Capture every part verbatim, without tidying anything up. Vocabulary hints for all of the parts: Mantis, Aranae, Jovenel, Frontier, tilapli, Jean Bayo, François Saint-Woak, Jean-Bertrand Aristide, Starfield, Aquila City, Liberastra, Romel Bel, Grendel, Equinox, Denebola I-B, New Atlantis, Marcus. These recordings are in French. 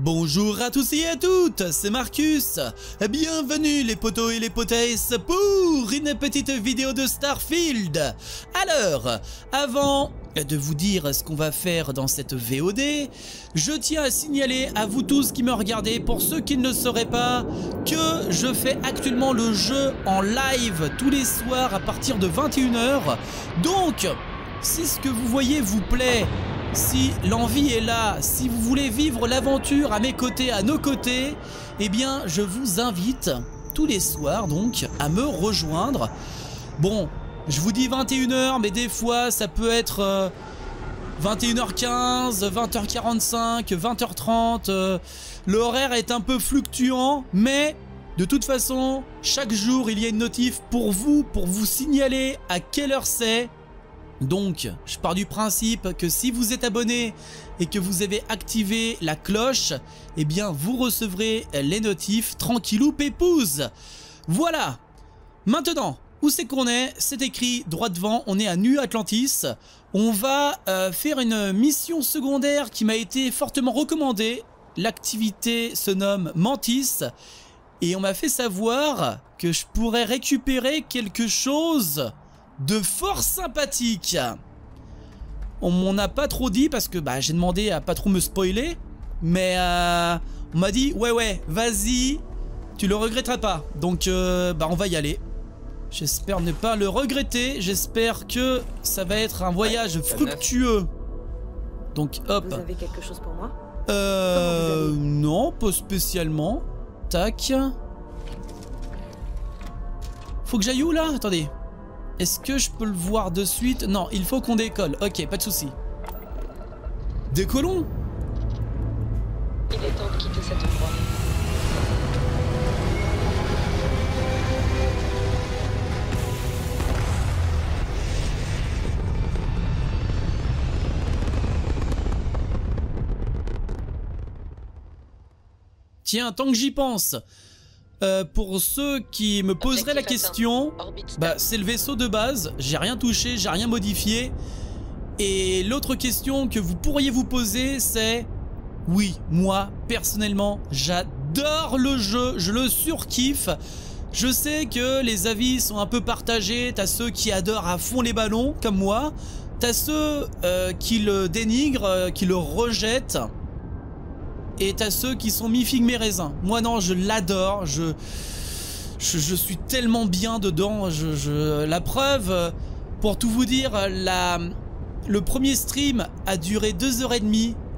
Bonjour à tous et à toutes, c'est Marcus. Bienvenue les potos et les potesses pour une petite vidéo de Starfield. Alors, avant de vous dire ce qu'on va faire dans cette V O D, je tiens à signaler à vous tous qui me regardez, pour ceux qui ne le sauraient pas, que je fais actuellement le jeu en live tous les soirs à partir de vingt et une heures. Donc, si ce que vous voyez vous plaît, si l'envie est là, si vous voulez vivre l'aventure à mes côtés, à nos côtés, eh bien je vous invite tous les soirs donc à me rejoindre. Bon, je vous dis vingt et une heures, mais des fois ça peut être euh, vingt et une heures quinze, vingt heures quarante-cinq, vingt heures trente. Euh, l'horaire est un peu fluctuant, mais de toute façon, chaque jour il y a une notif pour vous, pour vous signaler à quelle heure c'est. Donc, je pars du principe que si vous êtes abonné et que vous avez activé la cloche, eh bien, vous recevrez les notifs tranquillou pépouze. Voilà. Maintenant, où c'est qu'on est? C'est écrit droit devant, on est à New Atlantis. On va euh, faire une mission secondaire qui m'a été fortement recommandée. L'activité se nomme Mantis. Et on m'a fait savoir que je pourrais récupérer quelque chose de fort sympathique. On m'en a pas trop dit parce que bah, j'ai demandé à pas trop me spoiler. Mais euh, on m'a dit ouais ouais vas-y, tu le regretteras pas. Donc euh, bah, on va y aller. J'espère ne pas le regretter. J'espère que ça va être un voyage ouais, fructueux. Donc hop. Vous avez quelque chose pour moi? Euh non, pas spécialement. Tac. Faut que j'aille où là? Attendez. Est-ce que je peux le voir de suite? Non, il faut qu'on décolle. Ok, pas de souci. Décollons. Il est temps de quitter cet endroit. Tiens, tant que j'y pense. Euh, pour ceux qui me poseraient la question, bah, c'est le vaisseau de base, j'ai rien touché, j'ai rien modifié. Et l'autre question que vous pourriez vous poser c'est, oui, moi personnellement j'adore le jeu, je le surkiffe. Je sais que les avis sont un peu partagés, t'as ceux qui adorent à fond les ballons comme moi, t'as ceux euh, qui le dénigrent, euh, qui le rejettent. Et t'as ceux qui sont mi-figue mes raisins. Moi non, je l'adore. Je, je je suis tellement bien dedans. Je, je la preuve, pour tout vous dire, la le premier stream a duré deux heures trente,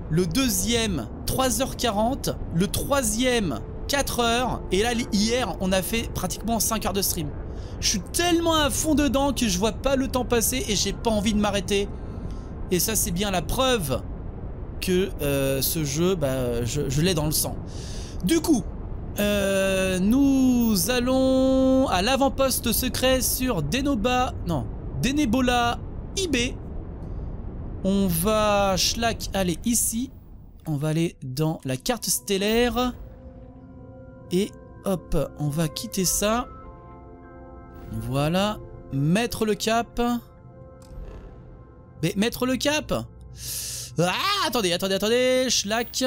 le deuxième trois heures quarante, le troisième quatre heures et là hier, on a fait pratiquement cinq heures de stream. Je suis tellement à fond dedans que je vois pas le temps passer et j'ai pas envie de m'arrêter. Et ça c'est bien la preuve que euh, ce jeu, bah, je, je l'ai dans le sang. Du coup, euh, nous allons à l'avant-poste secret sur Denoba, non, Denebola I B. On va, schlack, aller ici. On va aller dans la carte stellaire. Et hop, on va quitter ça. Voilà, mettre le cap. Mais mettre le cap ? Ah, attendez, attendez, attendez, schlack.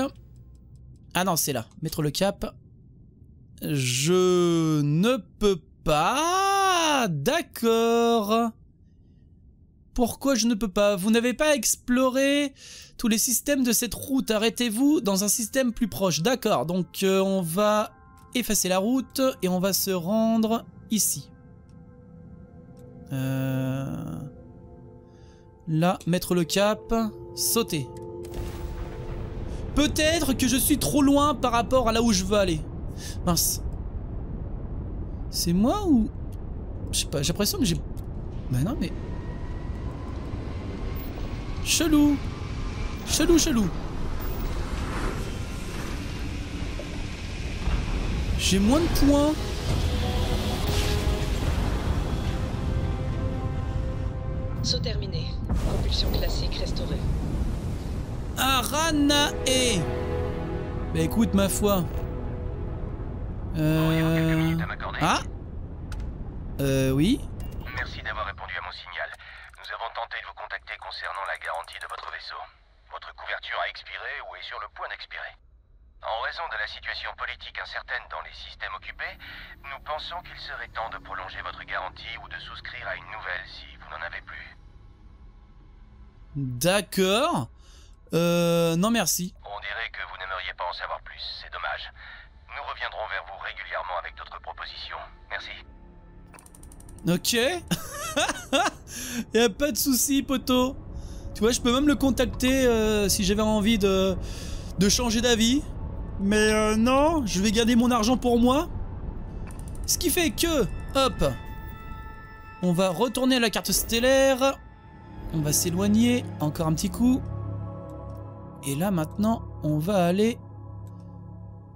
Ah non, c'est là, mettre le cap. Je ne peux pas. D'accord. Pourquoi je ne peux pas? Vous n'avez pas exploré tous les systèmes de cette route. Arrêtez-vous dans un système plus proche. D'accord, donc euh, on va effacer la route et on va se rendre ici. Euh... Là, mettre le cap, sauter. Peut-être que je suis trop loin par rapport à là où je veux aller. Mince. C'est moi ou... Je sais pas, j'ai l'impression que j'ai... Bah non mais... Chelou. Chelou, chelou. J'ai moins de points. Saut terminé. Propulsion classique restaurée. Aranae. Bah écoute ma foi. Euh... Ah Euh oui. Merci d'avoir répondu à mon signal. Nous avons tenté de vous contacter concernant la garantie de votre vaisseau. Votre couverture a expiré ou est sur le point d'expirer. En raison de la situation politique incertaine dans les systèmes occupés, nous pensons qu'il serait temps de prolonger votre garantie ou de souscrire à une nouvelle si vous n'en avez plus. D'accord. Euh... Non merci. On dirait que vous n'aimeriez pas en savoir plus, c'est dommage. Nous reviendrons vers vous régulièrement avec d'autres propositions. Merci. Ok. Y'a pas de souci, poteau. Tu vois, je peux même le contacter euh, si j'avais envie de, de changer d'avis. Mais euh, non, je vais garder mon argent pour moi. Ce qui fait que, hop, on va retourner à la carte stellaire. On va s'éloigner, encore un petit coup. Et là, maintenant, on va aller...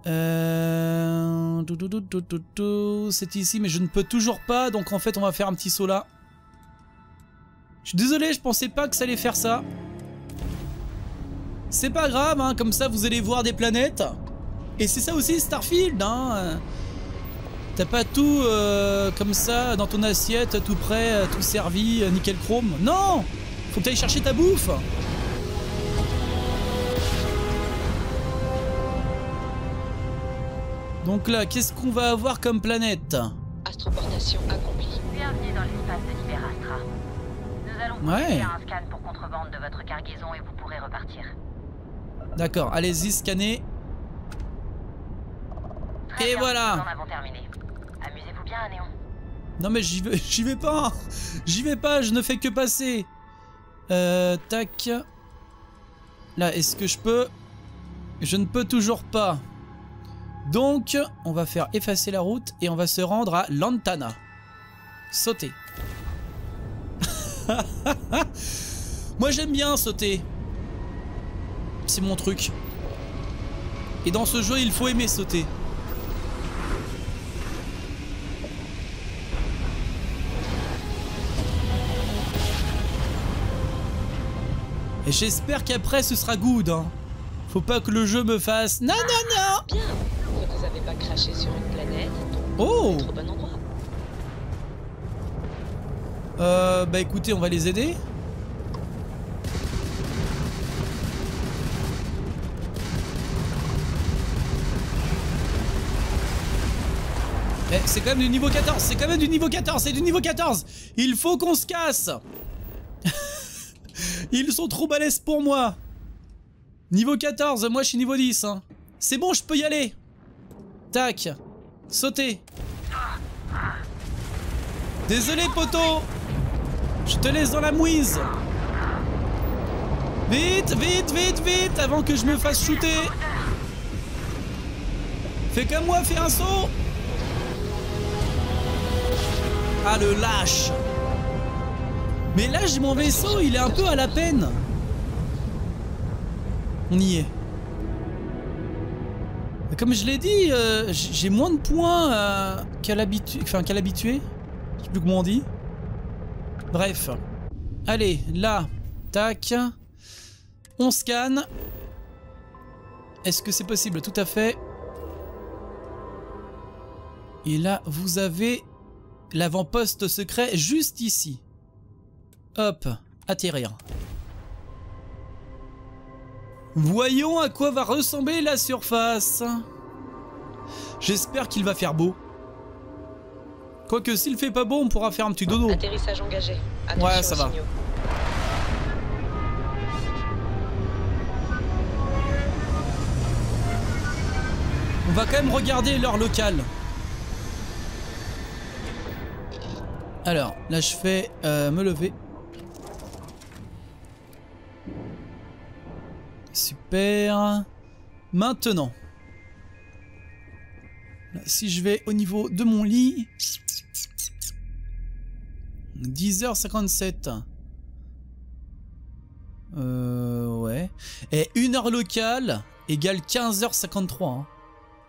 Euh... C'est ici, mais je ne peux toujours pas, donc en fait, on va faire un petit saut là. Je suis désolé, je pensais pas que ça allait faire ça. C'est pas grave, hein, comme ça, vous allez voir des planètes. Et c'est ça aussi, Starfield, hein. T'as pas tout euh, comme ça, dans ton assiette, tout prêt, tout servi, nickel chrome. Non! Faut que t'ailles chercher ta bouffe! Donc là, qu'est-ce qu'on va avoir comme planète? Astroportation accomplie. Bienvenue dans l'espace de l'Hyperastra. Nous allons vous ouais. faire un scan pour contrebande de votre cargaison et vous pourrez repartir. D'accord, allez-y, scannez. Très et bien, voilà. Nous en avons terminé. Amusez-vous bien, Néon. Non mais j'y vais, j'y vais pas. J'y vais pas, je ne fais que passer. Euh, tac. Là, est-ce que je peux? Je ne peux toujours pas. Donc, on va faire effacer la route et on va se rendre à Lantana. Sauter. Moi, j'aime bien sauter. C'est mon truc. Et dans ce jeu, il faut aimer sauter. Et j'espère qu'après, ce sera good. Hein. Faut pas que le jeu me fasse... Non, non, non. Bien. Vous n'avez pas craché sur une planète, donc oh être au bon endroit. Euh, bah écoutez, on va les aider. Eh, c'est quand même du niveau quatorze, c'est quand même du niveau quatorze, c'est du niveau quatorze. Il faut qu'on se casse. Ils sont trop balèzes pour moi. Niveau quatorze, moi je suis niveau dix. Hein. C'est bon, je peux y aller. Tac. Sauter. Désolé poteau. Je te laisse dans la mouise. Vite, vite, vite, vite. Avant que je me fasse shooter. Fais comme moi, fais un saut. Ah le lâche. Mais là j'ai mon vaisseau, il est un peu à la peine. On y est. Comme je l'ai dit, euh, j'ai moins de points euh, qu'à l'habitué. Enfin, qu'à l'habitué. Je sais plus comment on dit. Bref. Allez, là. Tac. On scanne. Est-ce que c'est possible? Tout à fait. Et là, vous avez l'avant-poste secret juste ici. Hop. Atterrir. Voyons à quoi va ressembler la surface. J'espère qu'il va faire beau. Quoique s'il fait pas beau, on pourra faire un petit dodo. Atterrissage engagé. Attention ouais, ça va. Signaux. On va quand même regarder l'heure locale. Alors, là je fais euh, me lever. Super. Maintenant. Si je vais au niveau de mon lit. dix heures cinquante-sept. Euh. Ouais. Et une heure locale égale quinze heures cinquante-trois. Hein.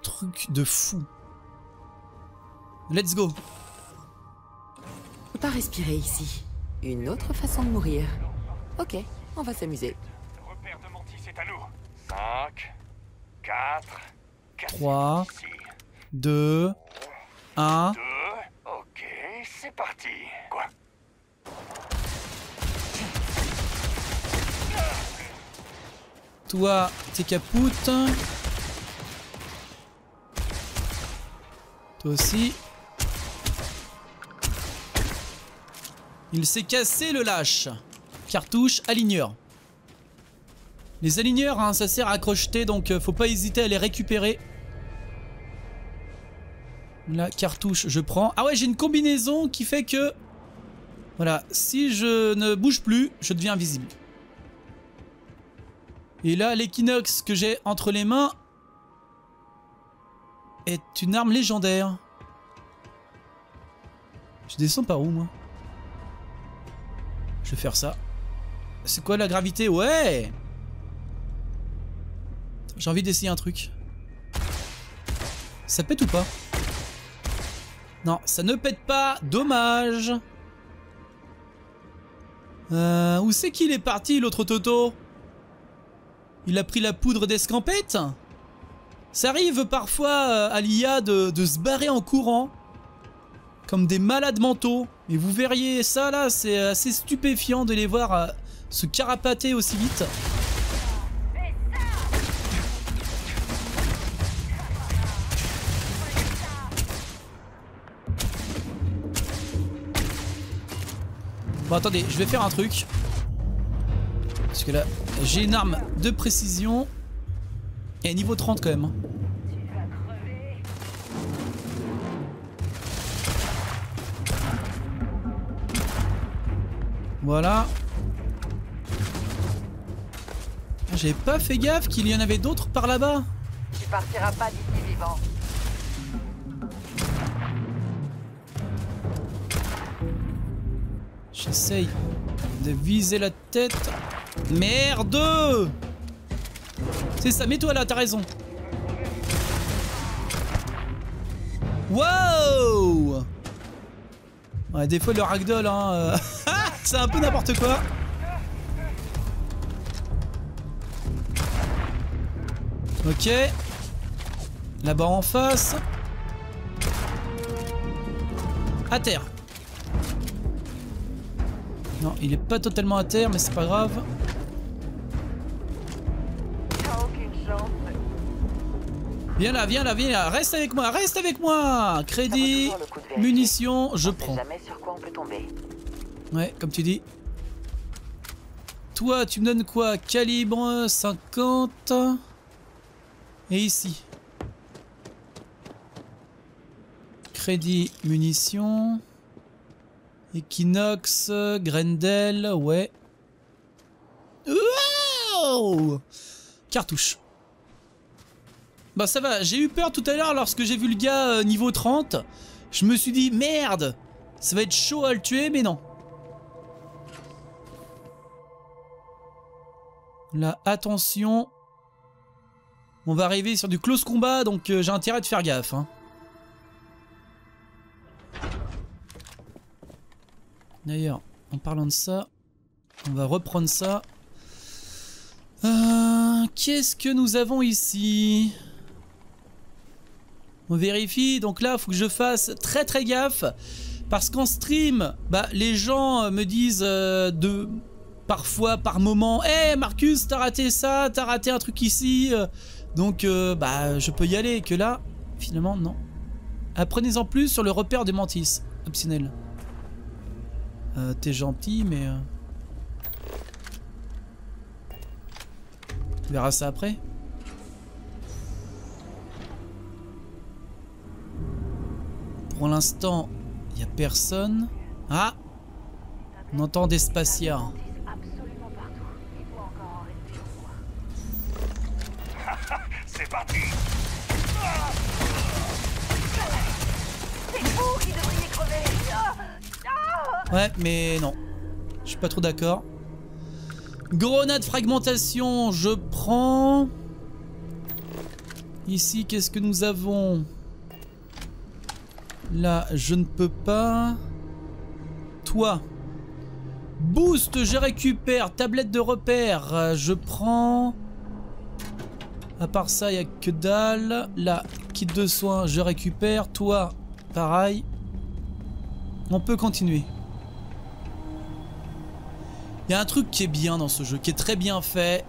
Truc de fou. Let's go. Faut pas respirer ici. Une autre façon de mourir. Ok, on va s'amuser. cinq, quatre, trois, deux, un. Ok, c'est parti. Quoi? Toi, t'es capoute. Toi aussi. Il s'est cassé le lâche. Cartouche, aligneur. Les aligneurs, hein, ça sert à crocheter, donc faut pas hésiter à les récupérer. La cartouche, je prends. Ah ouais, j'ai une combinaison qui fait que... Voilà, si je ne bouge plus, je deviens invisible. Et là, l'équinoxe que j'ai entre les mains est une arme légendaire. Je descends par où, moi? Je vais faire ça. C'est quoi la gravité? Ouais! J'ai envie d'essayer un truc. Ça pète ou pas? Non, ça ne pète pas. Dommage. Euh, où c'est qu'il est parti, l'autre Toto? Il a pris la poudre d'escampette? Ça arrive parfois à l'I A de, de se barrer en courant. Comme des malades mentaux. Et vous verriez ça là, c'est assez stupéfiant de les voir euh, se carapater aussi vite. Bon, attendez, je vais faire un truc. Parce que là, j'ai une arme de précision. Et niveau trente quand même. Voilà. J'ai pas fait gaffe qu'il y en avait d'autres par là-bas. Tu partiras pas d'ici vivant. J'essaye de viser la tête. Merde! C'est ça, mets-toi là, t'as raison. Wow! Ouais, des fois le ragdoll, hein. Euh... C'est un peu n'importe quoi. Ok. Là-bas en face. À terre. Non, il est pas totalement à terre, mais c'est pas grave. Viens là, viens là, viens là. Reste avec moi, reste avec moi. Crédit, munitions, je prends. Ouais, comme tu dis. Toi, tu me donnes quoi? Calibre cinquante. Et ici. Crédit, munitions. Equinox, Grendel, ouais. Wow! Cartouche. Bah ça va, j'ai eu peur tout à l'heure lorsque j'ai vu le gars euh, niveau trente. Je me suis dit, merde, ça va être chaud à le tuer, mais non. Là, attention. On va arriver sur du close combat, donc euh, j'ai intérêt de faire gaffe, hein. D'ailleurs, en parlant de ça, on va reprendre ça. Euh, Qu'est-ce que nous avons ici? On vérifie. Donc là, il faut que je fasse très très gaffe. Parce qu'en stream, bah, les gens me disent euh, de parfois, par moment, « Hey Marcus, t'as raté ça, t'as raté un truc ici. » Donc, euh, bah, je peux y aller. Que là, finalement, non. Apprenez-en plus sur le repère des mantis. Optionnel. Euh, t'es gentil, mais... Euh... On verra ça après. Pour l'instant, il n'y a personne. Ah! On entend des spatias. C'est parti! C'est vous qui devriez crever! Ouais, mais non. Je suis pas trop d'accord. Grenade fragmentation, je prends. Ici, qu'est-ce que nous avons? Là, je ne peux pas. Toi. Boost, je récupère. Tablette de repère, je prends. À part ça, il n'y a que dalle. Là, kit de soins, je récupère. Toi, pareil. On peut continuer. Il y a un truc qui est bien dans ce jeu, qui est très bien fait.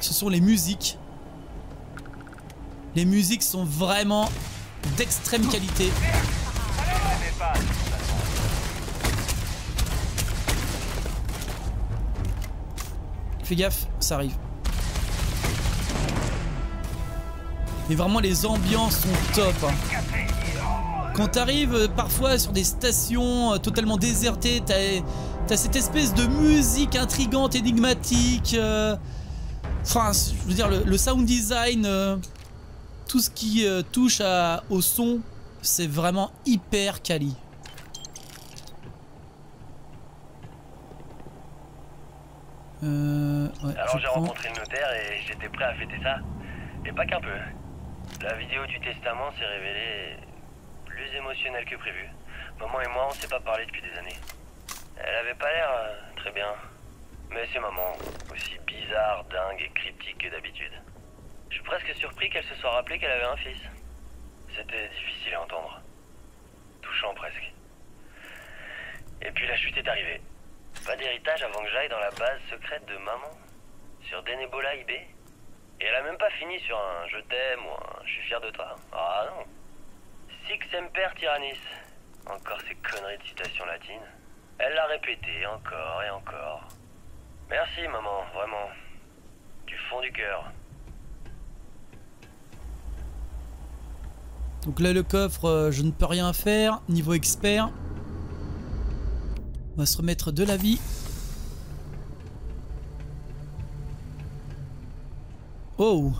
Ce sont les musiques. Les musiques sont vraiment d'extrême qualité. Fais gaffe, ça arrive. Mais vraiment, les ambiances sont top. Quand t'arrives parfois sur des stations totalement désertées, t'as cette espèce de musique intrigante, énigmatique. Euh, enfin, je veux dire, le, le sound design, euh, tout ce qui euh, touche à, au son, c'est vraiment hyper quali. Euh, ouais, Alors j'ai rencontré le notaire et j'étais prêt à fêter ça. Et pas qu'un peu. La vidéo du testament s'est révélée plus émotionnelle que prévu. Maman et moi, on s'est pas parlé depuis des années. Elle avait pas l'air euh, très bien. Mais c'est maman, aussi bizarre, dingue et cryptique que d'habitude. Je suis presque surpris qu'elle se soit rappelée qu'elle avait un fils. C'était difficile à entendre. Touchant presque. Et puis la chute est arrivée. Pas d'héritage avant que j'aille dans la base secrète de maman, sur Denebola I B. Et elle a même pas fini sur un « je t'aime » ou un « je suis fier de toi ». Ah non. Six Semper Tyrannis. Encore ces conneries de citations latines. Elle l'a répété encore et encore. Merci maman, vraiment. Du fond du cœur. Donc là le coffre, euh, je ne peux rien faire, niveau expert. On va se remettre de la vie. Oh!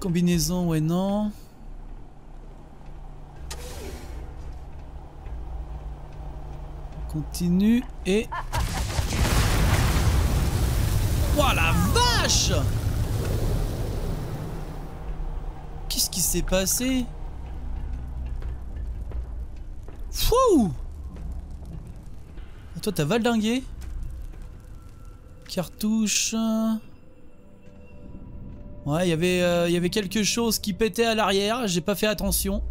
Combinaison, ouais, non. On continue et. Oh la vache! Qu'est-ce qui s'est passé? Fou! Toi, t'as valdingué. Cartouche. Ouais, il y avait, euh, y avait quelque chose qui pétait à l'arrière. J'ai pas fait attention.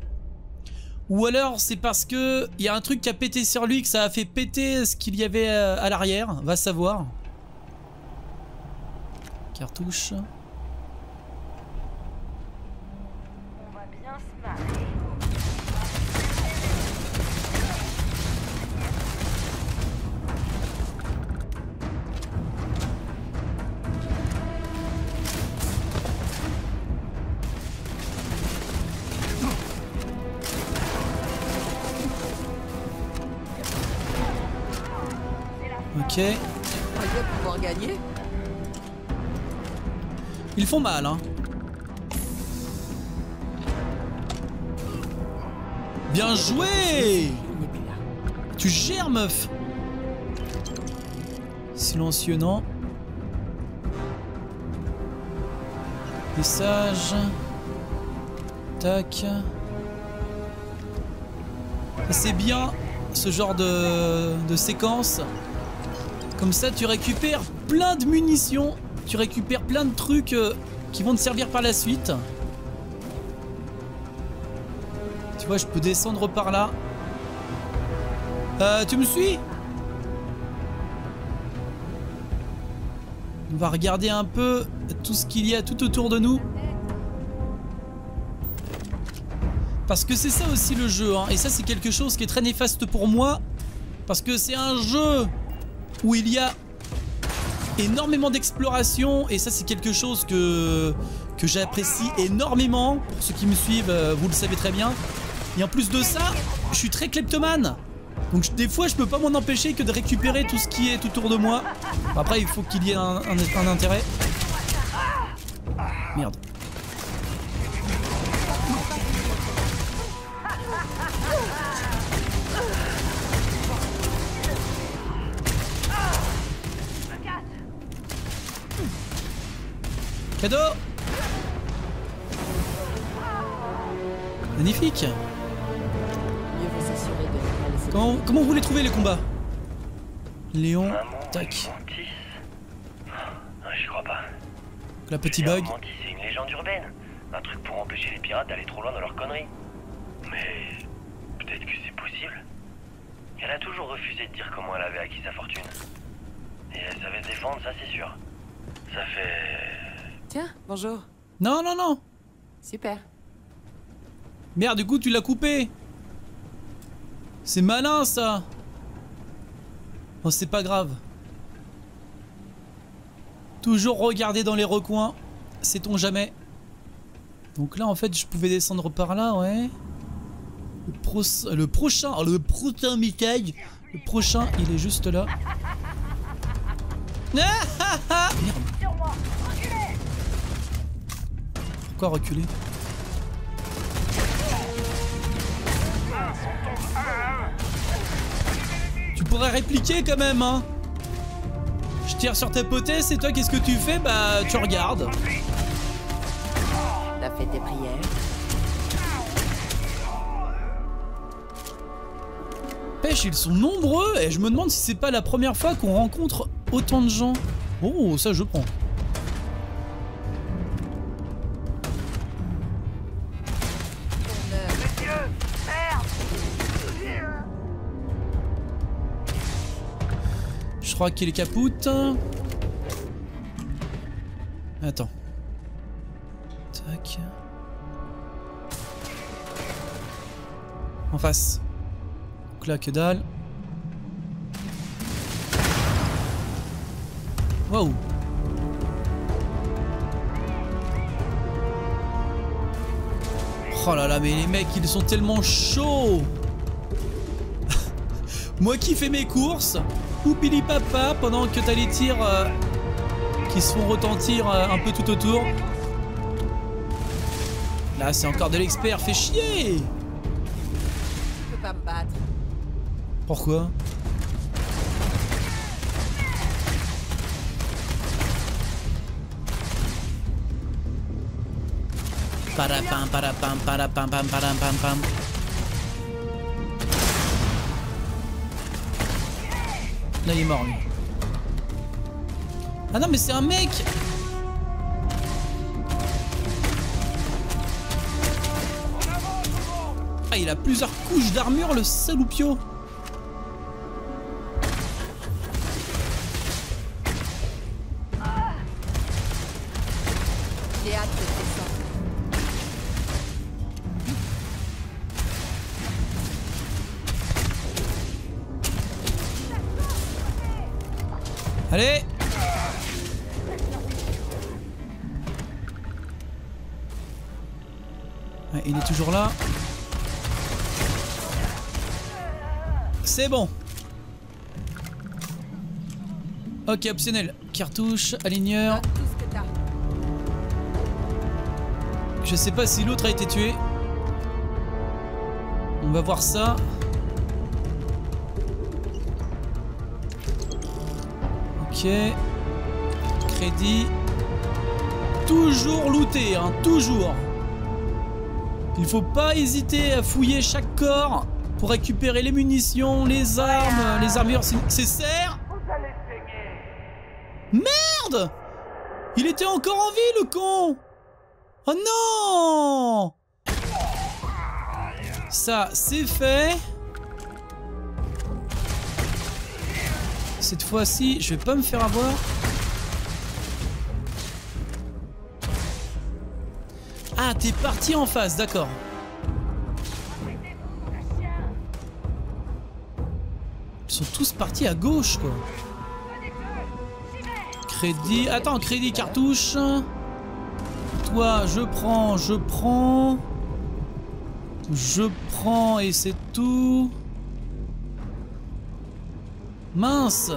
Ou alors, c'est parce que il y a un truc qui a pété sur lui que ça a fait péter ce qu'il y avait à, à l'arrière. Va savoir. Cartouche. On va bien se marrer. Ok. Ils font mal, hein. Bien joué! Tu gères, meuf! Silencieux, non. Message. Tac. C'est bien, ce genre de, de séquence. Comme ça, tu récupères plein de munitions, tu récupères plein de trucs euh, qui vont te servir par la suite. Tu vois, je peux descendre par là. Euh, tu me suis? On va regarder un peu tout ce qu'il y a tout autour de nous. Parce que c'est ça aussi le jeu, hein. Et ça, c'est quelque chose qui est très néfaste pour moi. Parce que c'est un jeu où il y a énormément d'exploration, et ça c'est quelque chose que, que j'apprécie énormément. Pour ceux qui me suivent, vous le savez très bien. Et en plus de ça, je suis très kleptomane. Donc je, des fois je peux pas m'en empêcher que de récupérer tout ce qui est autour de moi. Après il faut qu'il y ait un, un, un intérêt. Merde. Cadeau! Magnifique! Comment, comment vous les trouvez les combats? Léon, maman, tac. Mantis. Non, je crois pas. La petite bug. Mantis, c'est une légende urbaine. Un truc pour empêcher les pirates d'aller trop loin dans leurs conneries. Mais peut-être que c'est possible. Elle a toujours refusé de dire comment elle avait acquis sa fortune. Et elle savait se défendre, ça c'est sûr. Ça fait. Tiens, bonjour. Non, non, non. Super. Merde, du coup, tu l'as coupé. C'est malin, ça. Oh, c'est pas grave. Toujours regarder dans les recoins. Sait-on jamais. Donc là, en fait, je pouvais descendre par là, ouais. Le, pro le prochain... Oh, le prochain Mikaï. Le prochain, il est juste là. Ah, ah, ah. Merde. Pourquoi reculer? Tu pourrais répliquer quand même, hein. Je tire sur tes potées, c'est toi, qu'est-ce que tu fais? Bah, tu regardes. T'as fait tes prières. Pêche, ils sont nombreux et je me demande si c'est pas la première fois qu'on rencontre autant de gens. Oh, ça je prends. Je crois qu'il est capoute. Attends. Tac. En face. Donc là, que dalle. Waouh. Oh là là, mais les mecs, ils sont tellement chauds. Moi qui fais mes courses, oupili papa, pendant que t'as les tirs euh, qui se font retentir euh, un peu tout autour. Là, c'est encore de l'expert, fais chier. Je peux pas me battre. Pourquoi? Parapam, parapam, parapam, pam, pam, pam, pam. Là, il est mort, lui. Ah non, mais c'est un mec. Ah, il a plusieurs couches d'armure, le saloupio. Allez. Ouais, il est toujours là. C'est bon. Ok, optionnel. Cartouche, aligneur. Je sais pas si l'autre a été tué. On va voir ça. Ok, crédit, toujours looté, hein, toujours. Il faut pas hésiter à fouiller chaque corps pour récupérer les munitions, les armes, les armures si nécessaire. Merde! Il était encore en vie, le con! Oh non! Ça, c'est fait. Cette fois-ci, je vais pas me faire avoir. Ah, t'es parti en face, d'accord. Ils sont tous partis à gauche, quoi. Crédit... Attends, crédit cartouche. Toi, je prends, je prends. Je prends et c'est tout. Mince.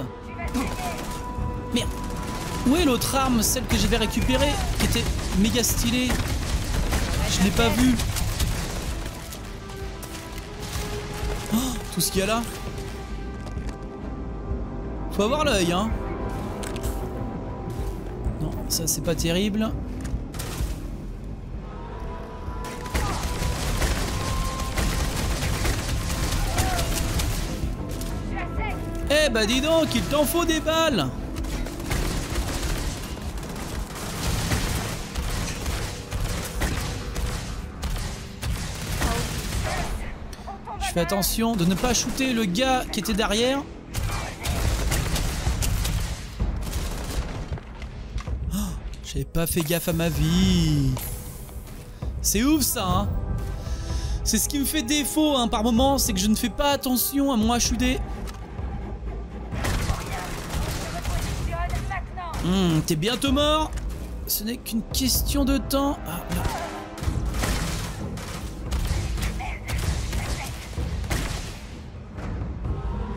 Merde. Où est l'autre arme, celle que j'avais récupérée, qui était méga stylée? Je l'ai pas vue. Oh, tout ce qu'il y a là. Faut avoir l'œil, hein. Non, ça c'est pas terrible. Eh bah dis donc, il t'en faut des balles. Je fais attention de ne pas shooter le gars qui était derrière. Oh, J'ai pas fait gaffe à ma vie. C'est ouf ça, hein. C'est ce qui me fait défaut, hein, par moment, c'est que je ne fais pas attention à moi chuder. Hum, mmh, t'es bientôt mort. Ce n'est qu'une question de temps. Ah, là.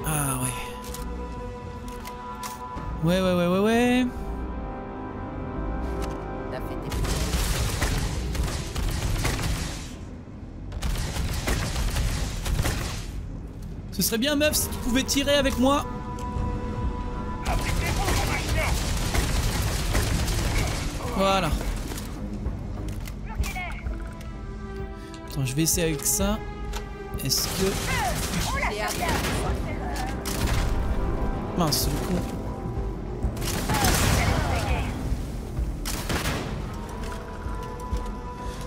Ah ouais. Ouais, ouais, ouais, ouais, ouais. Ce serait bien, meuf, si tu pouvais tirer avec moi. Voilà. Attends, je vais essayer avec ça. Est-ce que... Mince, le con.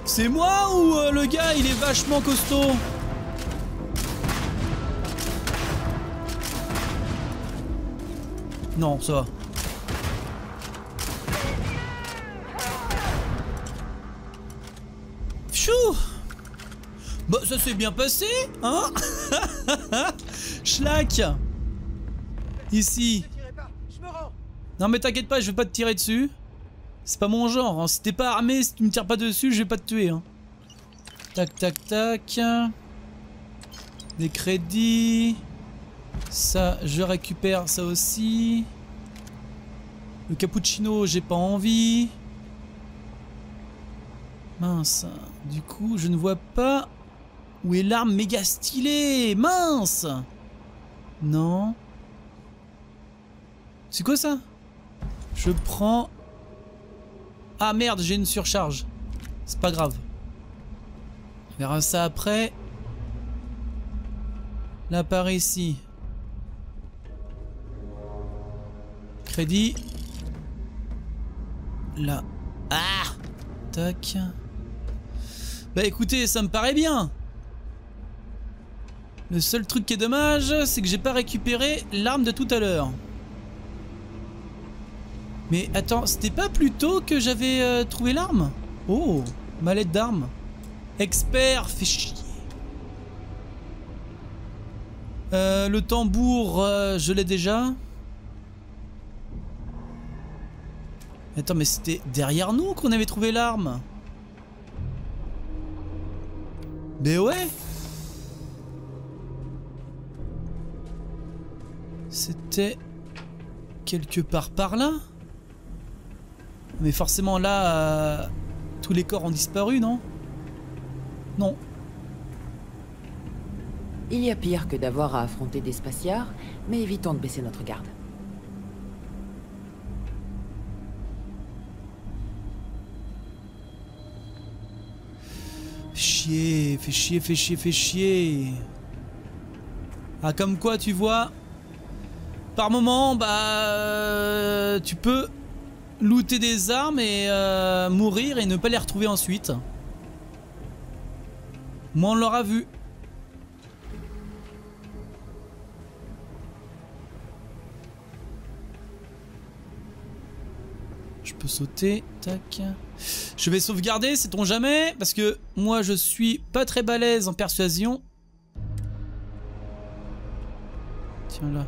C'est moi ou euh, le gars, il est vachement costaud? Non, ça va. Bah ça s'est bien passé, hein. Schlack. Ici. Non mais t'inquiète pas, je vais pas te tirer dessus. C'est pas mon genre, hein. Si t'es pas armé, si tu me tires pas dessus, je vais pas te tuer, hein. Tac tac tac. Des crédits. Ça, je récupère ça aussi. Le cappuccino, j'ai pas envie. Mince. Du coup, je ne vois pas... Où est l'arme méga stylée? Mince! Non. C'est quoi ça? Je prends... Ah merde, j'ai une surcharge. C'est pas grave. On verra ça après. Là par ici. Crédit. Là. Ah! Tac. Bah écoutez, ça me paraît bien. Le seul truc qui est dommage, c'est que j'ai pas récupéré l'arme de tout à l'heure. Mais attends, c'était pas plus tôt que j'avais euh, trouvé l'arme? Oh, mallette d'armes. Expert, fait chier. Euh, le tambour, euh, je l'ai déjà. Attends, mais c'était derrière nous qu'on avait trouvé l'arme. Mais ouais. C'était quelque part par là. Mais forcément là, euh, tous les corps ont disparu, non? Non. Il y a pire que d'avoir à affronter des spatiards, mais évitons de baisser notre garde. Chier, fais chier, fais chier, fais chier. Ah, comme quoi tu vois, par moment, bah, euh, tu peux looter des armes et euh, mourir et ne pas les retrouver ensuite. Moi, on l'aura vu. Je peux sauter, tac. Je vais sauvegarder, sait-on jamais, parce que moi je suis pas très balèze en persuasion. Tiens là.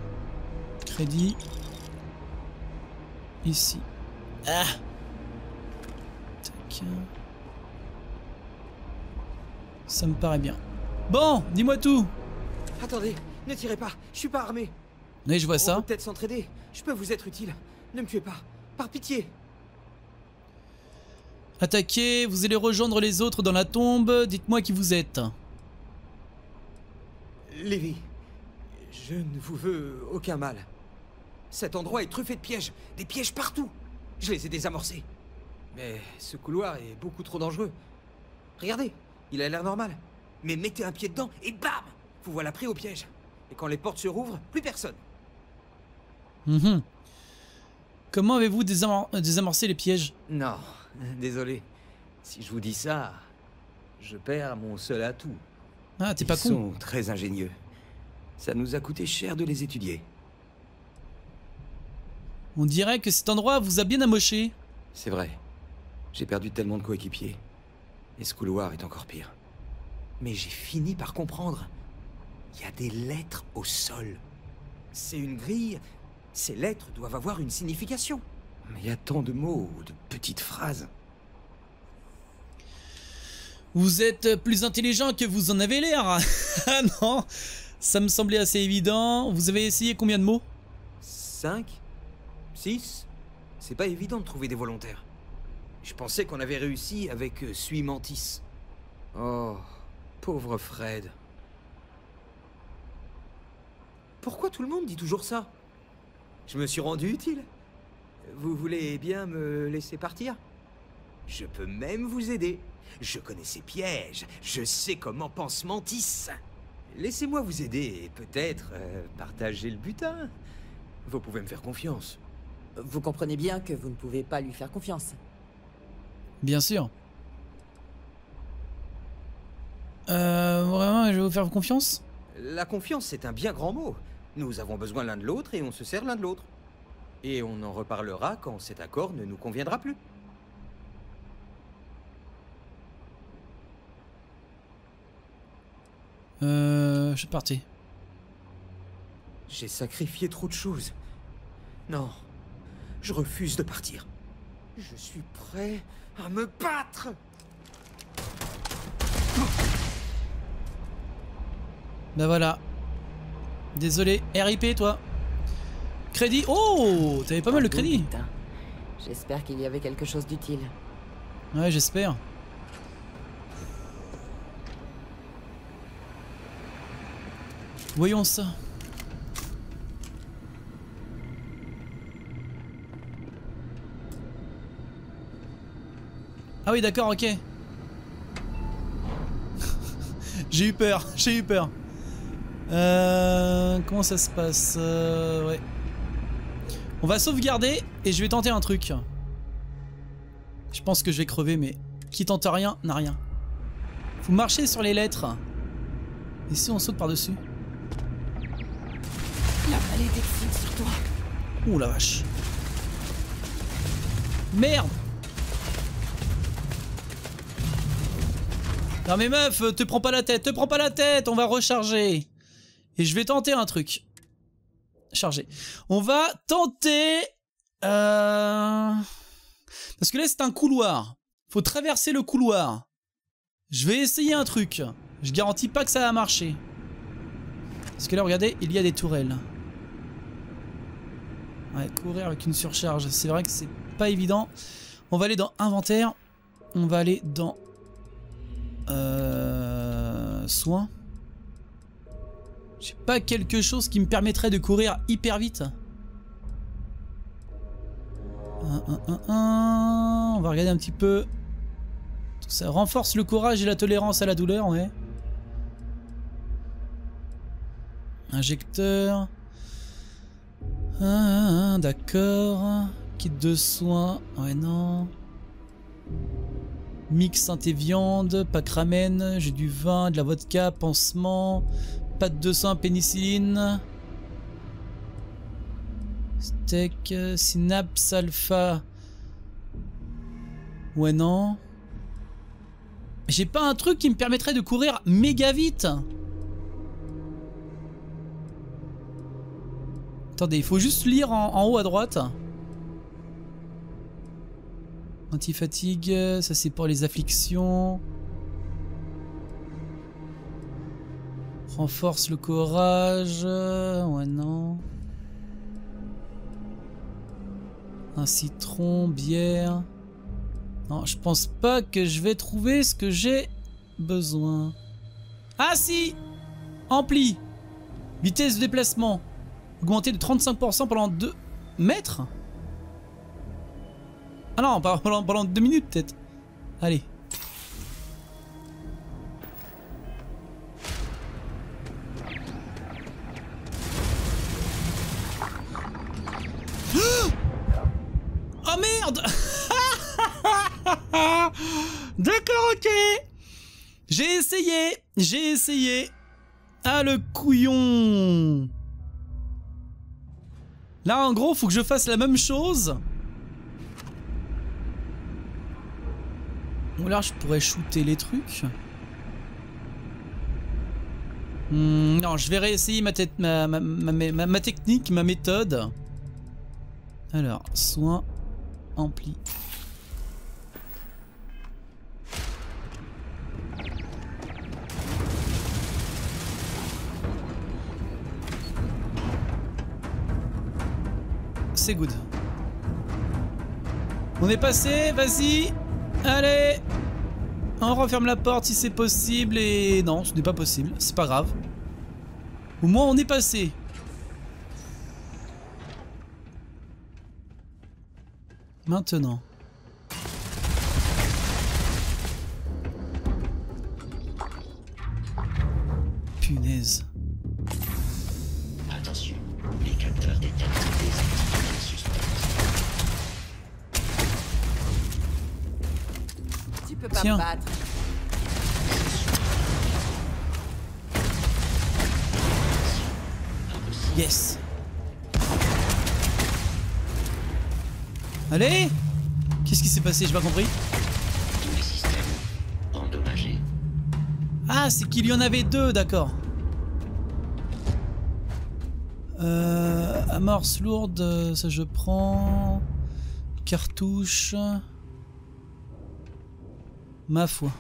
Crédit. Ici. Ah. Tac. Ça me paraît bien. Bon, dis-moi tout. Attendez, ne tirez pas, je suis pas armé. Mais je vois ça. On peut peut-être s'entraider, je peux vous être utile. Ne me tuez pas, par pitié. Attaquez, vous allez rejoindre les autres dans la tombe. Dites-moi qui vous êtes. Lévi, je ne vous veux aucun mal. Cet endroit est truffé de pièges, des pièges partout. Je les ai désamorcés. Mais ce couloir est beaucoup trop dangereux. Regardez, il a l'air normal. Mais mettez un pied dedans et bam! Vous voilà pris au piège. Et quand les portes se rouvrent, plus personne. Mmh. Comment avez-vous désam- désamorcé les pièges? Non. Désolé, si je vous dis ça, je perds mon seul atout. Ah, t'es pas con. Ils sont très ingénieux. Ça nous a coûté cher de les étudier. On dirait que cet endroit vous a bien amoché. C'est vrai. J'ai perdu tellement de coéquipiers. Et ce couloir est encore pire. Mais j'ai fini par comprendre. Il y a des lettres au sol. C'est une grille. Ces lettres doivent avoir une signification. Mais il y a tant de mots ou de petites phrases. Vous êtes plus intelligent que vous en avez l'air. Ah non, ça me semblait assez évident. Vous avez essayé combien de mots? Cinq, six. C'est pas évident de trouver des volontaires. Je pensais qu'on avait réussi avec euh, Suis Mantis. Oh, pauvre Fred. Pourquoi tout le monde dit toujours ça? Je me suis rendu utile. Vous voulez bien me laisser partir? Je peux même vous aider. Je connais ses pièges. Je sais comment pense Mantis. Laissez-moi vous aider et peut-être euh, partager le butin. Vous pouvez me faire confiance. Vous comprenez bien que vous ne pouvez pas lui faire confiance. Bien sûr. Euh, vraiment, je vais vous faire confiance? La confiance, c'est un bien grand mot. Nous avons besoin l'un de l'autre et on se sert l'un de l'autre. Et on en reparlera quand cet accord ne nous conviendra plus. Euh, je suis parti. J'ai sacrifié trop de choses. Non, je refuse de partir. Je suis prêt à me battre. Ben voilà. Désolé, R I P toi. Crédit. Oh, t'avais pas mal le crédit. J'espère qu'il y avait quelque chose d'utile. Ouais, j'espère. Voyons ça. Ah oui, d'accord, ok. J'ai eu peur, j'ai eu peur. Euh, comment ça se passe? euh, Ouais. On va sauvegarder et je vais tenter un truc. Je pense que je vais crever, mais qui tente rien n'a rien. Faut marcher sur les lettres. Et si on saute par-dessus? La malédiction sur toi. Ouh la vache. Merde. Non mais meuf, te prends pas la tête, te prends pas la tête, on va recharger. Et je vais tenter un truc. Charger. On va tenter... Euh... Parce que là c'est un couloir. Faut traverser le couloir. Je vais essayer un truc. Je garantis pas que ça va marcher. Parce que là regardez, il y a des tourelles. Ouais, courir avec une surcharge, c'est vrai que c'est pas évident. On va aller dans inventaire. On va aller dans... Euh... Soin. J'ai pas quelque chose qui me permettrait de courir hyper vite. un, un, un, un. On va regarder un petit peu. Tout ça renforce le courage et la tolérance à la douleur, ouais. Injecteur. un, un, un, D'accord. Kit de soins. Ouais, non. Mix saintes et viande, pack ramen, j'ai du vin, de la vodka, pansement, pâte de sang, pénicilline, steak, synapse, alpha. Ouais, non. J'ai pas un truc qui me permettrait de courir méga vite. Attendez, il faut juste lire en, en haut à droite. Anti-fatigue, ça c'est pour les afflictions. Renforce le courage. Ouais, non. Un citron, bière. Non, je pense pas que je vais trouver ce que j'ai besoin. Ah si! Ampli. Vitesse de déplacement. Augmentée de trente-cinq pour cent pendant deux mètres? Ah non, pendant, pendant deux minutes peut-être. Allez. Oh merde. D'accord, ok. J'ai essayé, j'ai essayé. Ah le couillon. Là en gros, faut que je fasse la même chose. Ou alors je pourrais shooter les trucs. Hum, non, je vais réessayer ma, tête, ma, ma, ma, ma, ma technique, ma méthode. Alors, soin, ampli. C'est good. On est passé, vas-y. Allez. On referme la porte si c'est possible et... Non, ce n'est pas possible, c'est pas grave. Au moins on est passé. Maintenant. Punaise. Attention, les capteurs détectent des activités suspectes. Tu peux pas me battre. Yes. Allez! Qu'est-ce qui s'est passé? J'ai pas compris. Tous les systèmes endommagés. Ah, c'est qu'il y en avait deux, d'accord. Euh, amorce lourde, ça je prends. Cartouche. Ma foi.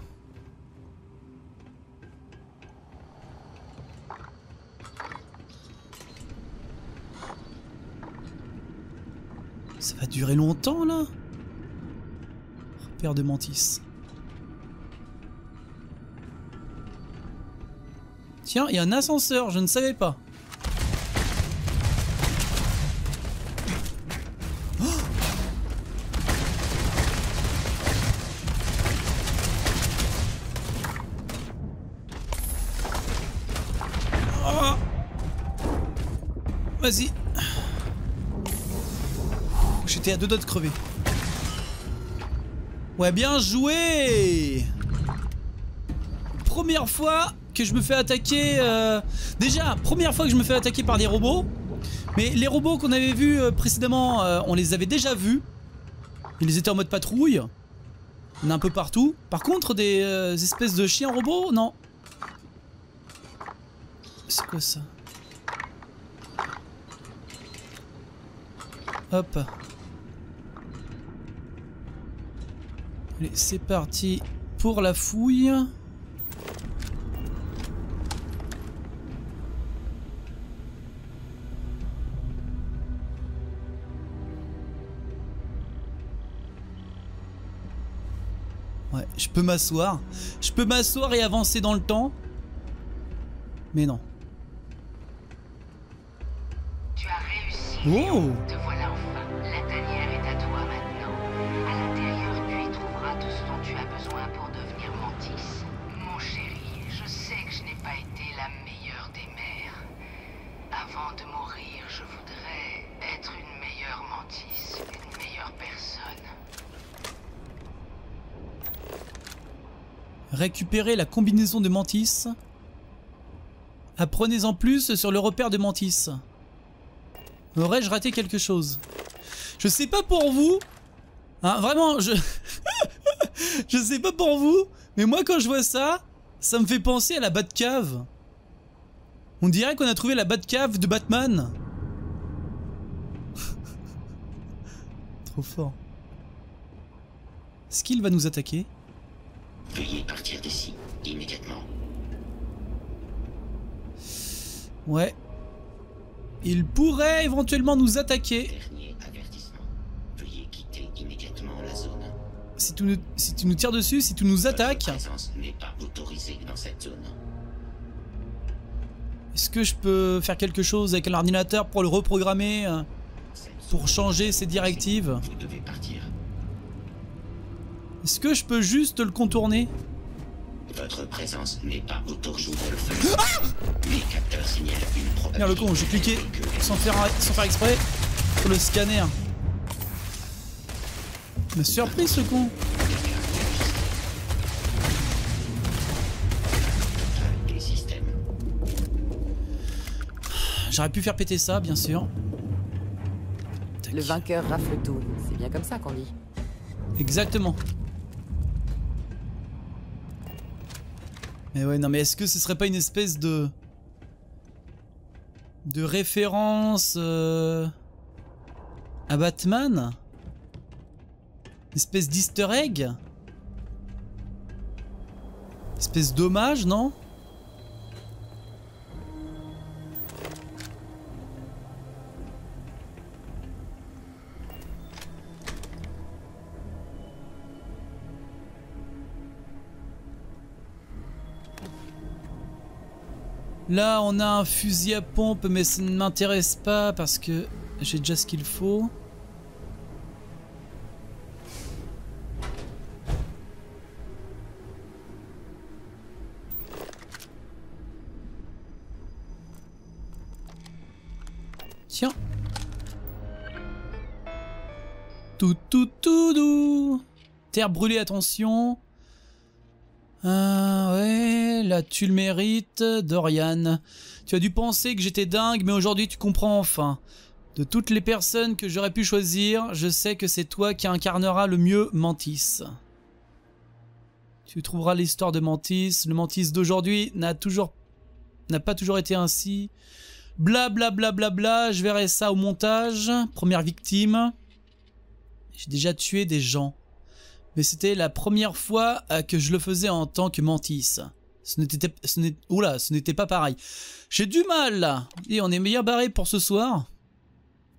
Ça va durer longtemps là. Repère de Mantis. Tiens, il y a un ascenseur, je ne savais pas. Oh, oh. Vas-y. J'étais à deux doigts de crever. Ouais, bien joué. Première fois que je me fais attaquer... Euh... Déjà, première fois que je me fais attaquer par des robots. Mais les robots qu'on avait vus euh, précédemment, euh, on les avait déjà vus. Ils étaient en mode patrouille. On est un peu partout. Par contre, des euh, espèces de chiens robots, non. C'est quoi ça? Hop. Allez, c'est parti pour la fouille. Ouais, je peux m'asseoir. Je peux m'asseoir et avancer dans le temps. Mais non. Tu as réussi. Wow. Te voilà enfin. La tanière est à toi maintenant. À l'intérieur, tu y trouveras tout ce dont tu as besoin pour devenir Mantis. Mon chéri, je sais que je n'ai pas été la meilleure des mères. Avant de mourir, je voudrais être une meilleure Mantis, une meilleure personne. Récupérez la combinaison de Mantis. Apprenez-en plus sur le repère de Mantis. Aurais-je raté quelque chose? Je sais pas pour vous, hein, vraiment, je... je sais pas pour vous, mais moi quand je vois ça, ça me fait penser à la Batcave. On dirait qu'on a trouvé la Batcave de Batman. Trop fort. Est-ce qu'il va nous attaquer? Veuillez partir d'ici, immédiatement. Ouais. Il pourrait éventuellement nous attaquer. Dernier avertissement. Veuillez quitter immédiatement la zone. Si tu nous, si tu nous tires dessus, si tu nous attaques... Votre présence n'est pas autorisée dans cette zone. Est-ce que je peux faire quelque chose avec un ordinateur pour le reprogrammer, pour changer ses directives? Vous devez partir. Est-ce que je peux juste le contourner? Votre présence n'est pas autorisée. Ah, les capteurs signalent une probabilité. Merde, le con, j'ai cliqué sans faire, sans faire exprès sur le scanner. Il m'a surpris ce con. J'aurais pu faire péter ça, bien sûr. Tac. Le vainqueur rafle tout. C'est bien comme ça qu'on dit. Exactement. Mais ouais, non, mais est-ce que ce serait pas une espèce de... de référence euh, à Batman? Une espèce d'easter egg? Une espèce d'hommage, non? Là, on a un fusil à pompe, mais ça ne m'intéresse pas parce que j'ai déjà ce qu'il faut. Tiens. Tout, tout, tout, tout. Terre brûlée, attention. Ah ouais, là tu le mérites, Dorian. Tu as dû penser que j'étais dingue, mais aujourd'hui tu comprends enfin. De toutes les personnes que j'aurais pu choisir, je sais que c'est toi qui incarneras le mieux Mantis. Tu trouveras l'histoire de Mantis. Le Mantis d'aujourd'hui n'a toujours, n'a pas toujours été ainsi. Bla bla bla bla bla, je verrai ça au montage. Première victime. J'ai déjà tué des gens. Mais c'était la première fois que je le faisais en tant que Mantis. Ce n'était, ce n'était, oula, ce n'était pas pareil. J'ai du mal là. Et on est meilleur barré pour ce soir.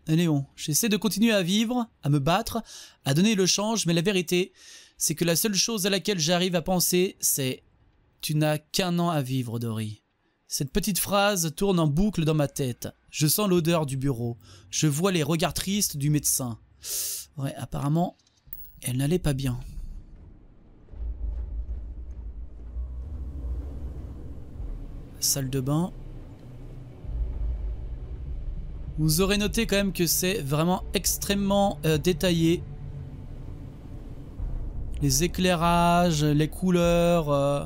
Allez on, j'essaie de continuer à vivre, à me battre, à donner le change. Mais la vérité, c'est que la seule chose à laquelle j'arrive à penser, c'est « Tu n'as qu'un an à vivre, Dory ». Cette petite phrase tourne en boucle dans ma tête. Je sens l'odeur du bureau. Je vois les regards tristes du médecin. Ouais, apparemment... elle n'allait pas bien. Salle de bain. Vous aurez noté quand même que c'est vraiment extrêmement euh, détaillé. Les éclairages, les couleurs. Euh,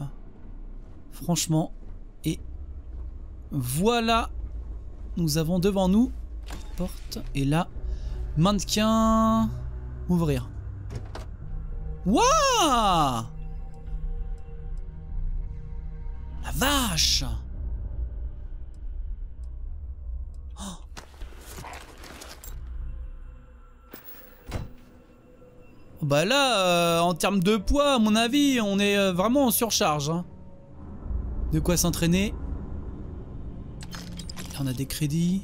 franchement. Et voilà. Nous avons devant nous. Porte. Et là. Mannequin. Ouvrir. Wouah! La vache! Oh. Bah là, euh, en termes de poids, à mon avis, on est euh, vraiment en surcharge. Hein. De quoi s'entraîner. Là, on a des crédits.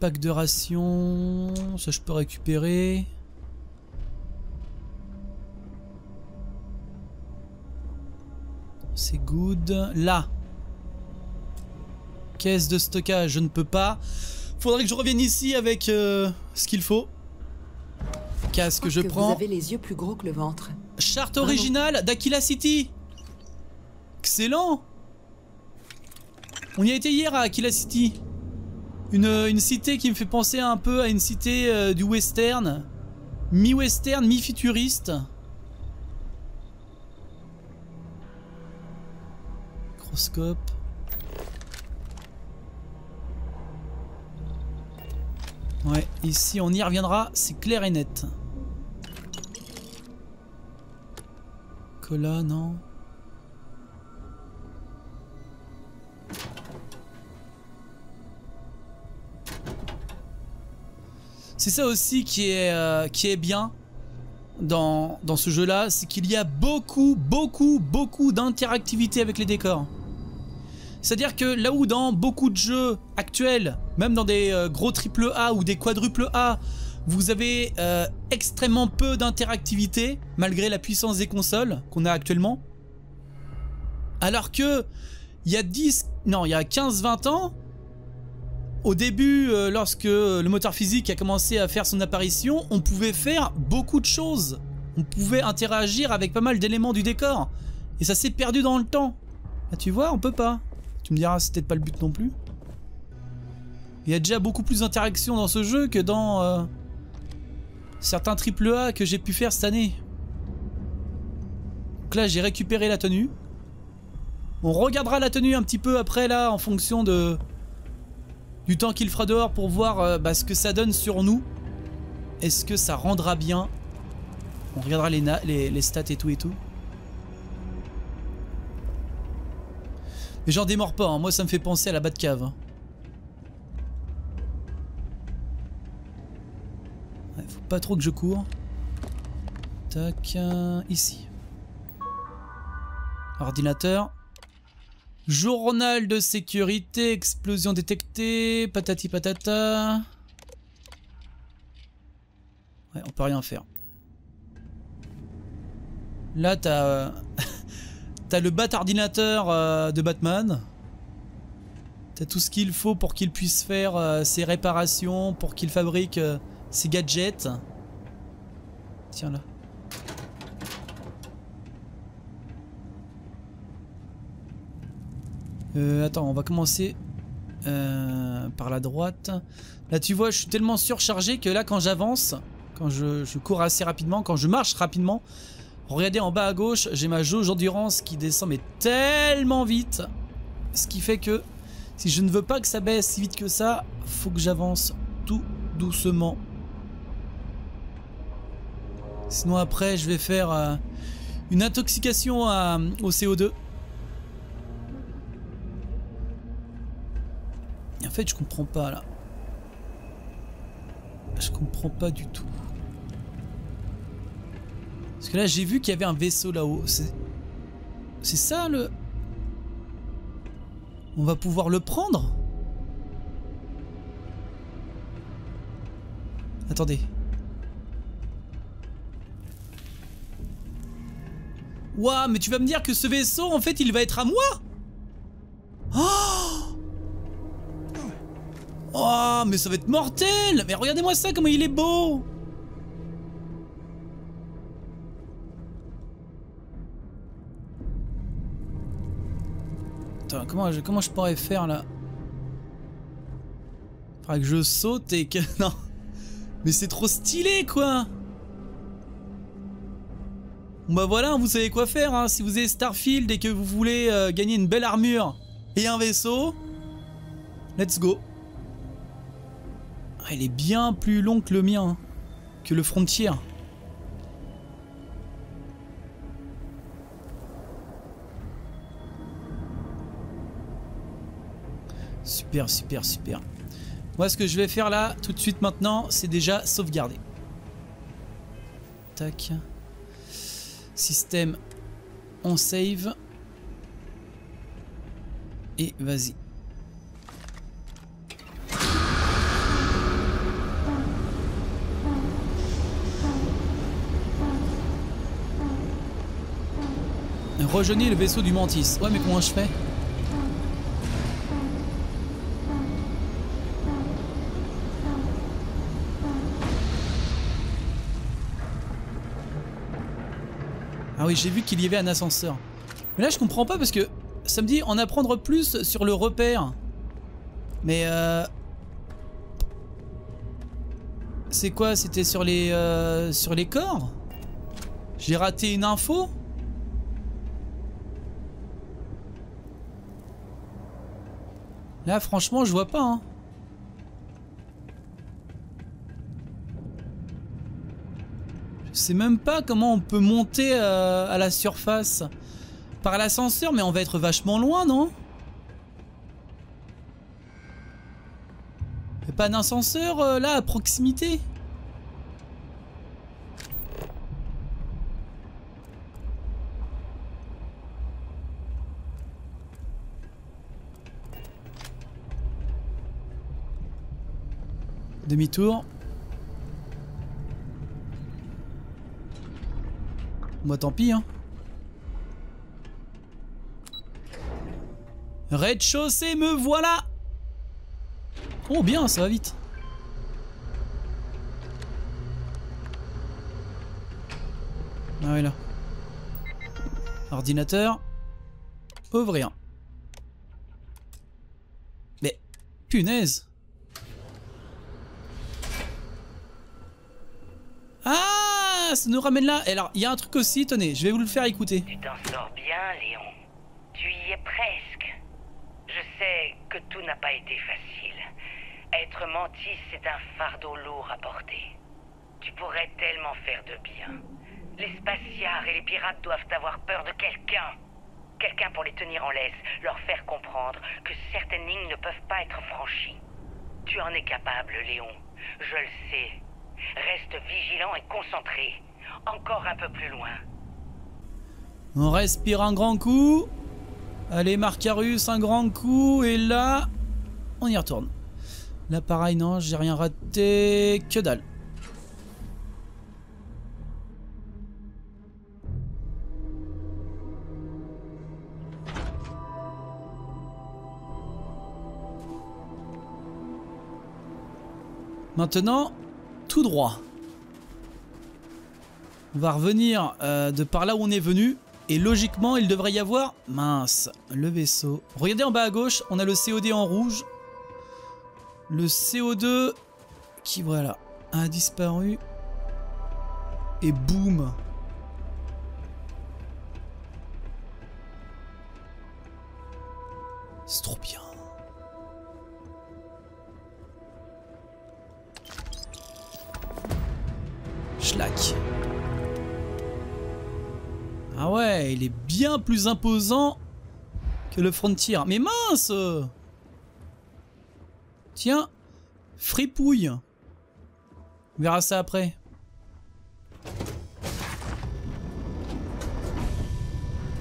Pack de rations, ça je peux récupérer. C'est good. Là. Caisse de stockage, je ne peux pas. Faudrait que je revienne ici avec euh, ce qu'il faut. Casque, je, je prends. Vous avez les yeux plus gros que le ventre. Charte Pardon. originale d'Aquila City. Excellent. On y a été hier à Aquila City. Une, une cité qui me fait penser un peu à une cité euh, du western. Mi-western, mi-futuriste. Microscope. Ouais, ici on y reviendra, c'est clair et net. Cola, non. C'est ça aussi qui est, euh, qui est bien dans, dans ce jeu-là, c'est qu'il y a beaucoup, beaucoup, beaucoup d'interactivité avec les décors. C'est-à-dire que là où dans beaucoup de jeux actuels, même dans des euh, gros triple A ou des quadruple A, vous avez euh, extrêmement peu d'interactivité, malgré la puissance des consoles qu'on a actuellement. Alors que il y a dix, non, il y a quinze vingt ans, au début, lorsque le moteur physique a commencé à faire son apparition, on pouvait faire beaucoup de choses. On pouvait interagir avec pas mal d'éléments du décor. Et ça s'est perdu dans le temps. Là, tu vois, on peut pas. Tu me diras, c'est peut-être pas le but non plus. Il y a déjà beaucoup plus d'interactions dans ce jeu que dans euh, certains triple A que j'ai pu faire cette année. Donc là, j'ai récupéré la tenue. On regardera la tenue un petit peu après, là, en fonction de... du temps qu'il fera dehors pour voir euh, bah, ce que ça donne sur nous. Est-ce que ça rendra bien? On regardera les, les, les stats et tout et tout. Et j'en démords pas, hein. Moi ça me fait penser à la Batcave. Hein. Ouais, faut pas trop que je cours. Tac, euh, ici. Ordinateur. Journal de sécurité, explosion détectée, patati patata. Ouais, on peut rien faire. Là, t'as euh, t'as le bat-ordinateur euh, de Batman. T'as tout ce qu'il faut pour qu'il puisse faire euh, ses réparations, pour qu'il fabrique euh, ses gadgets. Tiens là. Euh, attends, on va commencer euh, par la droite. Là, tu vois, je suis tellement surchargé que là, quand j'avance, quand je, je cours assez rapidement, quand je marche rapidement, regardez en bas à gauche, j'ai ma jauge d'endurance qui descend mais tellement vite. Ce qui fait que si je ne veux pas que ça baisse si vite que ça, faut que j'avance tout doucement. Sinon après, je vais faire euh, une intoxication à, au C O deux. En fait, je comprends pas là. Je comprends pas du tout. Parce que là, j'ai vu qu'il y avait un vaisseau là-haut. C'est... C'est ça le... On va pouvoir le prendre? Attendez. Waouh, mais tu vas me dire que ce vaisseau, en fait, il va être à moi? Oh! Oh, mais ça va être mortel! Mais regardez-moi ça, comment il est beau! Attends, comment je, comment je pourrais faire là? Faudrait que je saute et que... Non! Mais c'est trop stylé quoi! Bon bah voilà, vous savez quoi faire hein. Si vous avez Starfield et que vous voulez euh, gagner une belle armure et un vaisseau, let's go! Ah, il est bien plus long que le mien, hein, que le Frontier. Super, super, super. Moi, ce que je vais faire là, tout de suite maintenant, c'est déjà sauvegarder. Tac. Système, on save. Et vas-y. Rejoignez le vaisseau du Mantis. Ouais, mais comment je fais? Ah oui, j'ai vu qu'il y avait un ascenseur. Mais là, je comprends pas parce que ça me dit en apprendre plus sur le repère. Mais euh... c'est quoi? C'était sur les euh... sur les corps? J'ai raté une info? Là, franchement, je vois pas. Hein. Je sais même pas comment on peut monter euh, à la surface par l'ascenseur, mais on va être vachement loin, non? Y'a pas d'ascenseur euh, là à proximité? Demi-tour. Moi, tant pis, hein. Rez-de-chaussée, me voilà. Oh, bien, ça va vite. Ah, oui, là. Ordinateur. Ouvrir. Mais, punaise. Ça nous ramène là. Et alors, il y a un truc aussi, tenez, je vais vous le faire écouter. Tu t'en sors bien, Léon. Tu y es presque. Je sais que tout n'a pas été facile. Être Mantis, c'est un fardeau lourd à porter. Tu pourrais tellement faire de bien. Les spatiars et les pirates doivent avoir peur de quelqu'un. quelqu'un pour les tenir en laisse, leur faire comprendre que certaines lignes ne peuvent pas être franchies. Tu en es capable, Léon. Je le sais. Reste vigilant et concentré. Encore un peu plus loin. On respire un grand coup. Allez, Marcarus, un grand coup. Et là, on y retourne. Là, pareil, non, j'ai rien raté. Que dalle. Maintenant, tout droit. On va revenir euh, de par là où on est venu. Et logiquement, il devrait y avoir... Mince, le vaisseau. Regardez en bas à gauche, on a le C O D en rouge. Le C O deux qui, voilà, a disparu. Et boum. C'est trop bien. Schlack. Ah ouais, il est bien plus imposant que le Frontier. Mais mince! Tiens, fripouille. On verra ça après.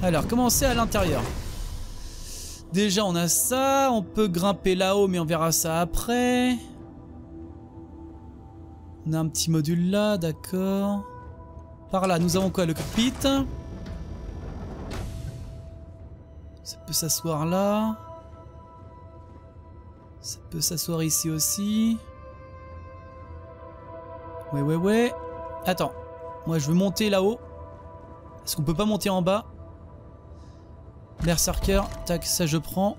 Alors, commencez à l'intérieur. Déjà, on a ça. On peut grimper là-haut, mais on verra ça après. On a un petit module là, d'accord. Par là, nous avons quoi? Le cockpit. Ça peut s'asseoir là. Ça peut s'asseoir ici aussi. Ouais, ouais, ouais. Attends. Moi, je veux monter là-haut. Est-ce qu'on peut pas monter en bas? Berserker. Tac, ça je prends.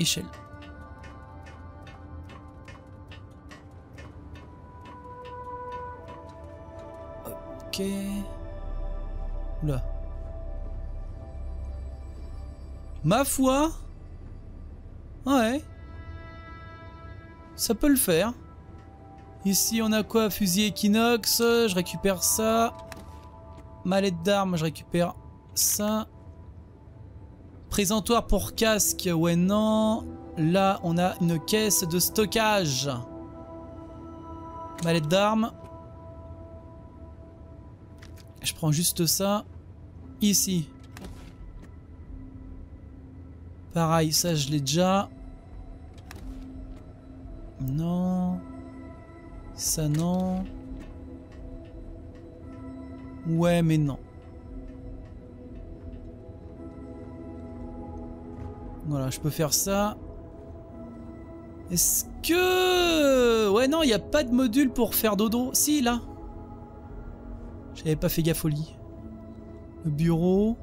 Échelle. Ok. Oula. Ma foi. Ouais. Ça peut le faire. Ici on a quoi? Fusil Equinox, je récupère ça. Mallette d'armes, je récupère ça. Présentoir pour casque, ouais non. Là on a une caisse de stockage. Mallette d'armes. Je prends juste ça. Ici. Pareil, ça je l'ai déjà. Non. Ça non. Ouais, mais non. Voilà, je peux faire ça. Est-ce que... Ouais, non, il n'y a pas de module pour faire dodo. Si, là. J'avais pas fait gaffe au lit. Le bureau.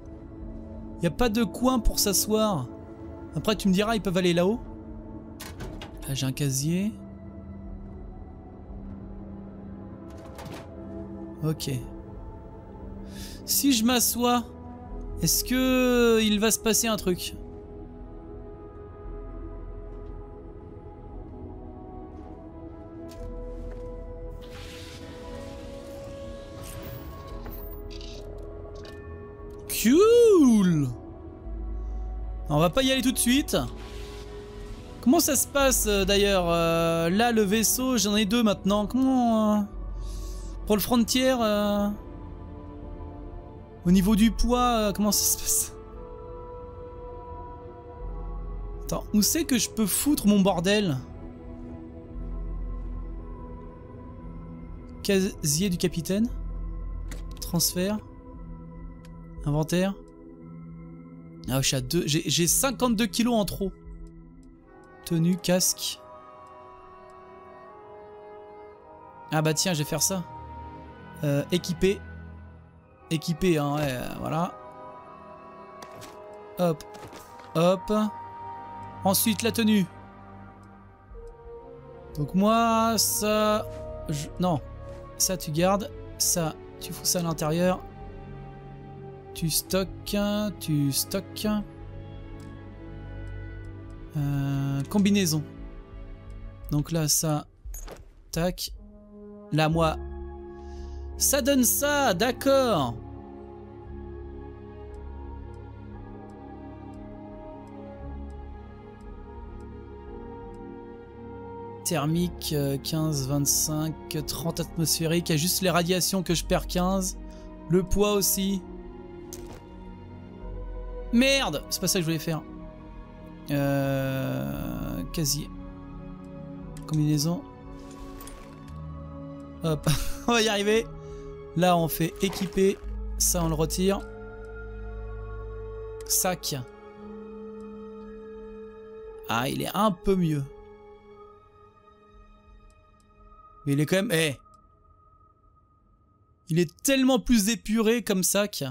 Il n'y a pas de coin pour s'asseoir. Après tu me diras, ils peuvent aller là-haut. Là, là j'ai un casier. Ok. Si je m'assois, est-ce que il va se passer un truc? Cool. On va pas y aller tout de suite. Comment ça se passe d'ailleurs? euh, Là le vaisseau, j'en ai deux maintenant. Comment euh, pour le Frontier, euh, au niveau du poids, euh, comment ça se passe? Attends, où c'est que je peux foutre mon bordel? Casier du capitaine. Transfert. Inventaire. Ah, j'ai cinquante-deux kilos en trop. Tenue, casque. Ah bah tiens, je vais faire ça. Euh, équipé. Équipé, hein, ouais, voilà. Hop, hop. Ensuite, la tenue. Donc moi, ça... Je, non, ça tu gardes. Ça, tu fous ça à l'intérieur. Tu stockes, tu stockes. Euh, combinaison. Donc là, ça. Tac. Là, moi. Ça donne ça, d'accord. thermique, quinze, vingt-cinq, trente atmosphériques. Il y a juste les radiations que je perds quinze. Le poids aussi. Merde! C'est pas ça que je voulais faire. Euh, casier. Combinaison. Hop, on va y arriver. Là, on fait équiper. Ça, on le retire. Sac. Ah, il est un peu mieux. Mais il est quand même... Eh hey. Il est tellement plus épuré comme sac.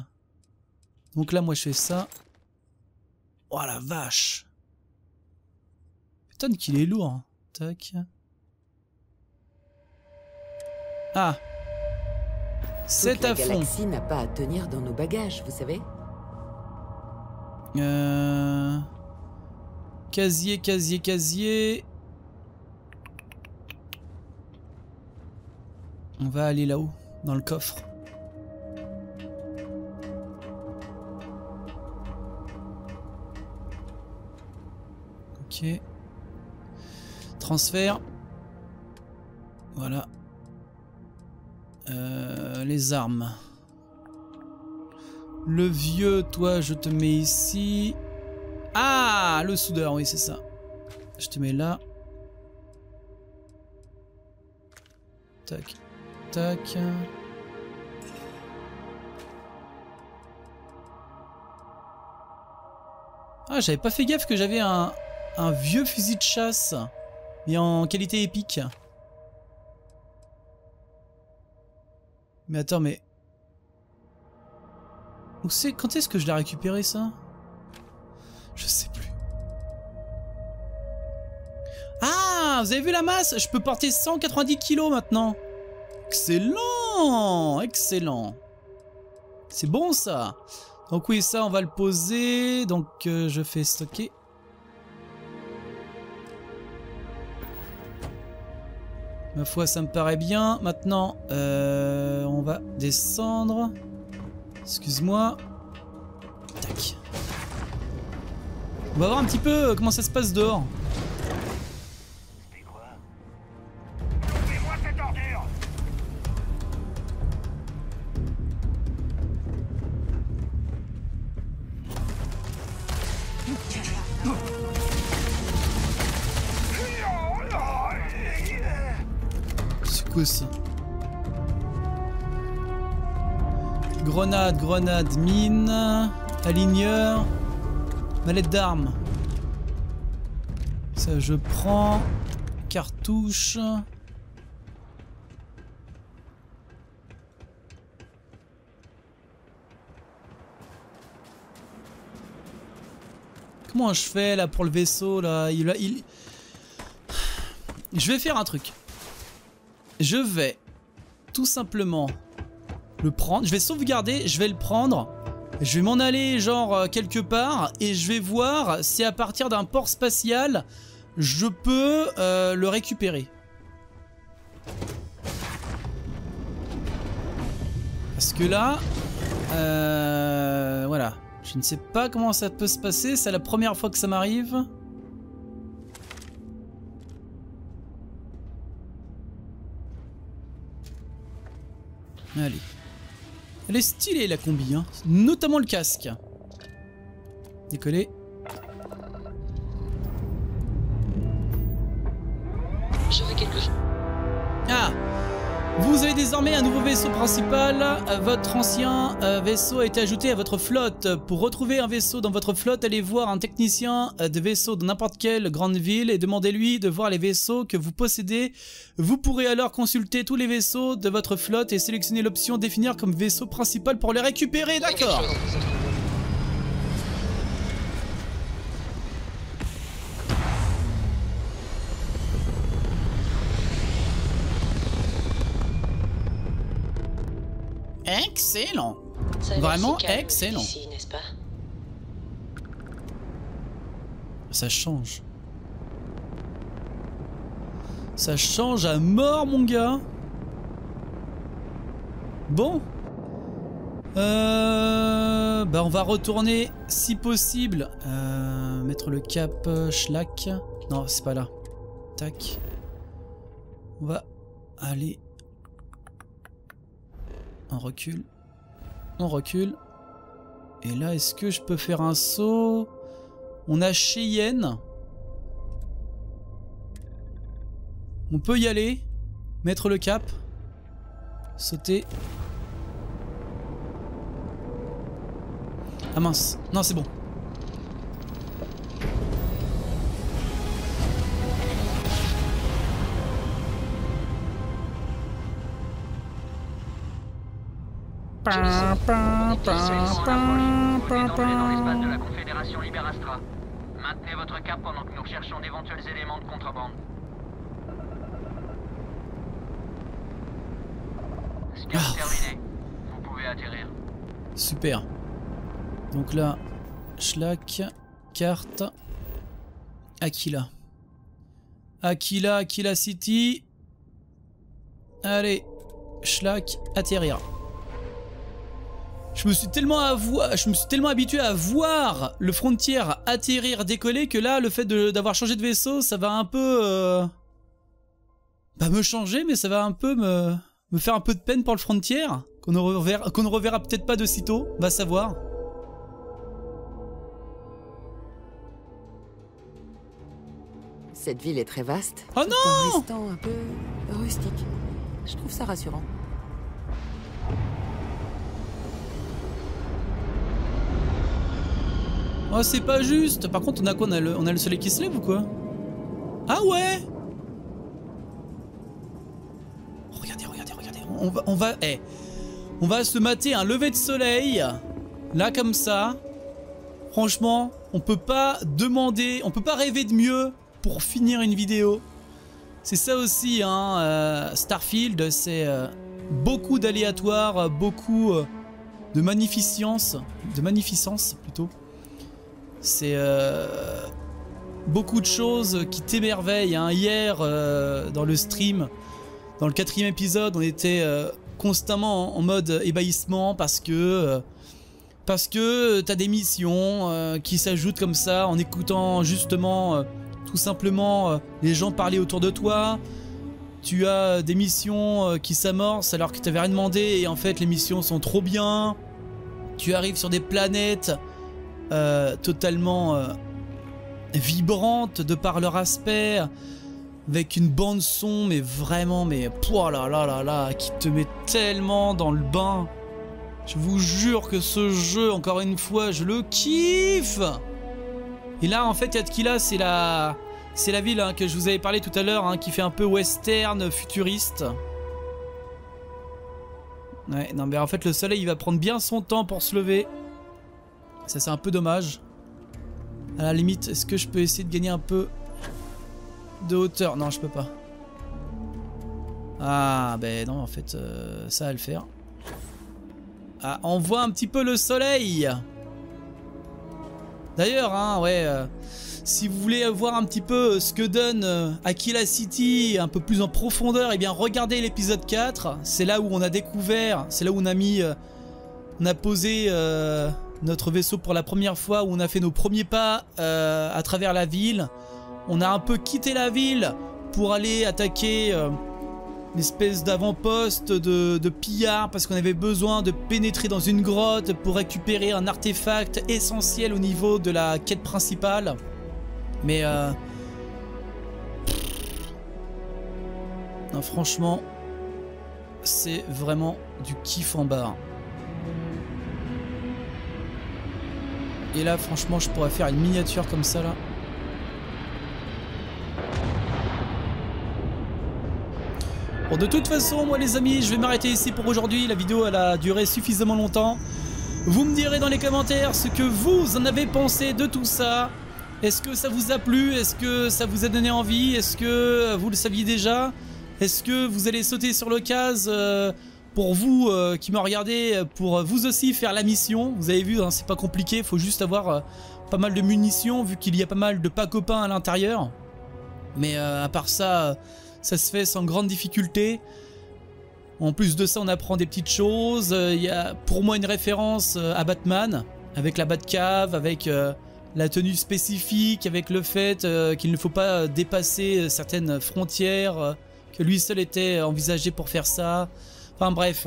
Donc là, moi, je fais ça. Oh, la vache. Putain qu'il est lourd. Tac. Ah. C'est à fond. La galaxie n'a pas à tenir dans nos bagages, vous savez. Euh... Casier, casier, casier. On va aller là-haut, dans le coffre. Ok. Transfert. Voilà. Euh, les armes. Le vieux, toi, je te mets ici. Ah, le soudeur, oui, c'est ça. Je te mets là. Tac, tac. Ah, j'avais pas fait gaffe que j'avais un, un vieux fusil de chasse, mais en qualité épique. Mais attends, mais... Où c'est... Quand est-ce que je l'ai récupéré, ça? Je sais plus. Ah, vous avez vu la masse? Je peux porter cent quatre-vingt-dix kilos maintenant. Excellent. Excellent. C'est bon, ça. Donc oui, ça, on va le poser. Donc, euh, je fais stocker. Ma foi, ça me paraît bien. Maintenant, euh, on va descendre. Excuse-moi. Tac. On va voir un petit peu comment ça se passe dehors. C'est quoi ça? Grenade, grenade, mine, aligneur. Mallette d'armes. Ça je prends. Cartouche. Comment je fais là pour le vaisseau là? Il, il... Je vais faire un truc. Je vais tout simplement le prendre. Je vais sauvegarder, je vais le prendre. Je vais m'en aller genre quelque part et je vais voir si à partir d'un port spatial je peux euh, le récupérer. Parce que là, euh, voilà, je ne sais pas comment ça peut se passer, c'est la première fois que ça m'arrive. Allez. Elle est stylée la combi, hein. Notamment le casque. Décoller. J'aurais quelque chose. Ah! Vous avez désormais un nouveau vaisseau principal. Votre ancien vaisseau a été ajouté à votre flotte. Pour retrouver un vaisseau dans votre flotte, allez voir un technicien de vaisseau dans n'importe quelle grande ville et demandez-lui de voir les vaisseaux que vous possédez. Vous pourrez alors consulter tous les vaisseaux de votre flotte et sélectionner l'option définir comme vaisseau principal pour les récupérer. D'accord. Excellent. Vraiment excellent. Ici, n'est-ce pas? Ça change. Ça change à mort, mon gars. Bon. Euh... Bah, on va retourner, si possible. Euh... Mettre le cap, schlac. Non, c'est pas là. Tac. On va aller... On recule. On recule. Et là, est-ce que je peux faire un saut? On a Cheyenne. On peut y aller. Mettre le cap. Sauter. Ah mince. Non, c'est bon. De la Confédération Liberastra. Maintenez votre cap pendant que nous recherchons d'éventuels éléments de contrebande. Scan terminé. Vous pouvez atterrir. Super. Donc là, Schlack, carte, Aquila. Aquila, Aquila City. Allez, Schlack, atterrir. Je me suis tellement avoué, je me suis tellement habitué à voir le Frontier atterrir, décoller, que là, le fait d'avoir changé de vaisseau, ça va un peu... Euh, bah me changer, mais ça va un peu me, me faire un peu de peine pour le Frontier, qu'on ne reverra, qu'on ne reverra peut-être pas de sitôt, va savoir. Cette ville est très vaste. Oh tout non en restant un peu rustique. Je trouve ça rassurant. Oh, c'est pas juste. Par contre, on a quoi? On a le, on a le soleil qui se lève ou quoi? Ah ouais. Regardez, regardez, regardez. On va, on va, hey, on va se mater un lever de soleil. Là, comme ça. Franchement, on peut pas demander, on peut pas rêver de mieux pour finir une vidéo. C'est ça aussi, hein. Euh, Starfield, c'est euh, beaucoup d'aléatoires, beaucoup euh, de magnificence, de magnificence plutôt. C'est euh, beaucoup de choses qui t'émerveillent. Hein. Hier, euh, dans le stream, dans le quatrième épisode, on était euh, constamment en, en mode ébahissement parce que euh, parce que t'as des missions euh, qui s'ajoutent comme ça en écoutant justement euh, tout simplement euh, les gens parler autour de toi. Tu as des missions euh, qui s'amorcent alors que t'avais rien demandé et en fait les missions sont trop bien. Tu arrives sur des planètes Euh, totalement euh, vibrantes de par leur aspect, avec une bande son mais vraiment mais oh là là là là qui te met tellement dans le bain. Je vous jure que ce jeu, encore une fois, je le kiffe. Et là en fait Aquila, c'est la c'est la ville hein, que je vous avais parlé tout à l'heure, hein, qui fait un peu western futuriste. Ouais, non mais en fait le soleil il va prendre bien son temps pour se lever. Ça c'est un peu dommage. À la limite, est-ce que je peux essayer de gagner un peu de hauteur? Non, je peux pas. Ah ben non, en fait, euh, ça va le faire. Ah, on voit un petit peu le soleil. D'ailleurs, hein, ouais, euh, si vous voulez voir un petit peu ce que donne euh, Aquila City un peu plus en profondeur, eh bien regardez l'épisode quatre. C'est là où on a découvert, c'est là où on a mis, euh, on a posé. Euh, Notre vaisseau pour la première fois, où on a fait nos premiers pas euh, à travers la ville. On a un peu quitté la ville pour aller attaquer euh, une espèce d'avant-poste de, de pillard parce qu'on avait besoin de pénétrer dans une grotte pour récupérer un artefact essentiel au niveau de la quête principale. Mais euh... non, franchement, c'est vraiment du kiff en barre. Et là, franchement, je pourrais faire une miniature comme ça, là. Bon, de toute façon, moi, les amis, je vais m'arrêter ici pour aujourd'hui. La vidéo, elle a duré suffisamment longtemps. Vous me direz dans les commentaires ce que vous en avez pensé de tout ça. Est-ce que ça vous a plu? Est-ce que ça vous a donné envie? Est-ce que vous le saviez déjà? Est-ce que vous allez sauter sur l'occasion euh... Pour vous euh, qui me regardez, pour vous aussi faire la mission, vous avez vu, hein, c'est pas compliqué, faut juste avoir euh, pas mal de munitions vu qu'il y a pas mal de packs copains à l'intérieur. Mais euh, à part ça, euh, ça se fait sans grande difficulté. En plus de ça, on apprend des petites choses. Il euh, y a pour moi une référence euh, à Batman, avec la Batcave, avec euh, la tenue spécifique, avec le fait euh, qu'il ne faut pas dépasser certaines frontières. Euh, que lui seul était envisagé pour faire ça. Enfin bref.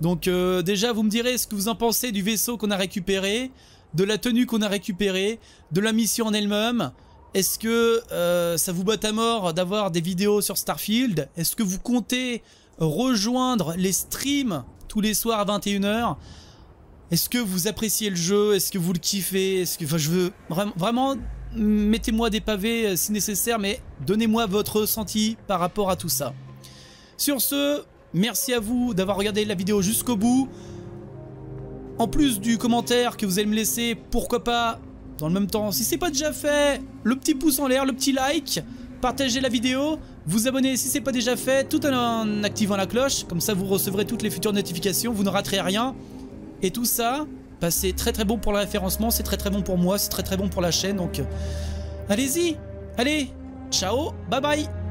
Donc euh, déjà vous me direz ce que vous en pensez du vaisseau qu'on a récupéré, de la tenue qu'on a récupérée, de la mission en elle-même. Est-ce que euh, ça vous botte à mort d'avoir des vidéos sur Starfield? Est-ce que vous comptez rejoindre les streams tous les soirs à vingt et une heures? Est-ce que vous appréciez le jeu? Est-ce que vous le kiffez? Est-ce que, enfin, je veux vraiment, vraiment mettez-moi des pavés si nécessaire, mais donnez-moi votre ressenti par rapport à tout ça. Sur ce, merci à vous d'avoir regardé la vidéo jusqu'au bout. En plus du commentaire que vous allez me laisser, pourquoi pas, dans le même temps, si c'est pas déjà fait, le petit pouce en l'air, le petit like, partagez la vidéo, vous abonnez si c'est pas déjà fait, tout en activant la cloche, comme ça vous recevrez toutes les futures notifications, vous ne raterez rien. Et tout ça, bah c'est très très bon pour le référencement, c'est très très bon pour moi, c'est très très bon pour la chaîne, donc allez-y, allez, ciao, bye bye.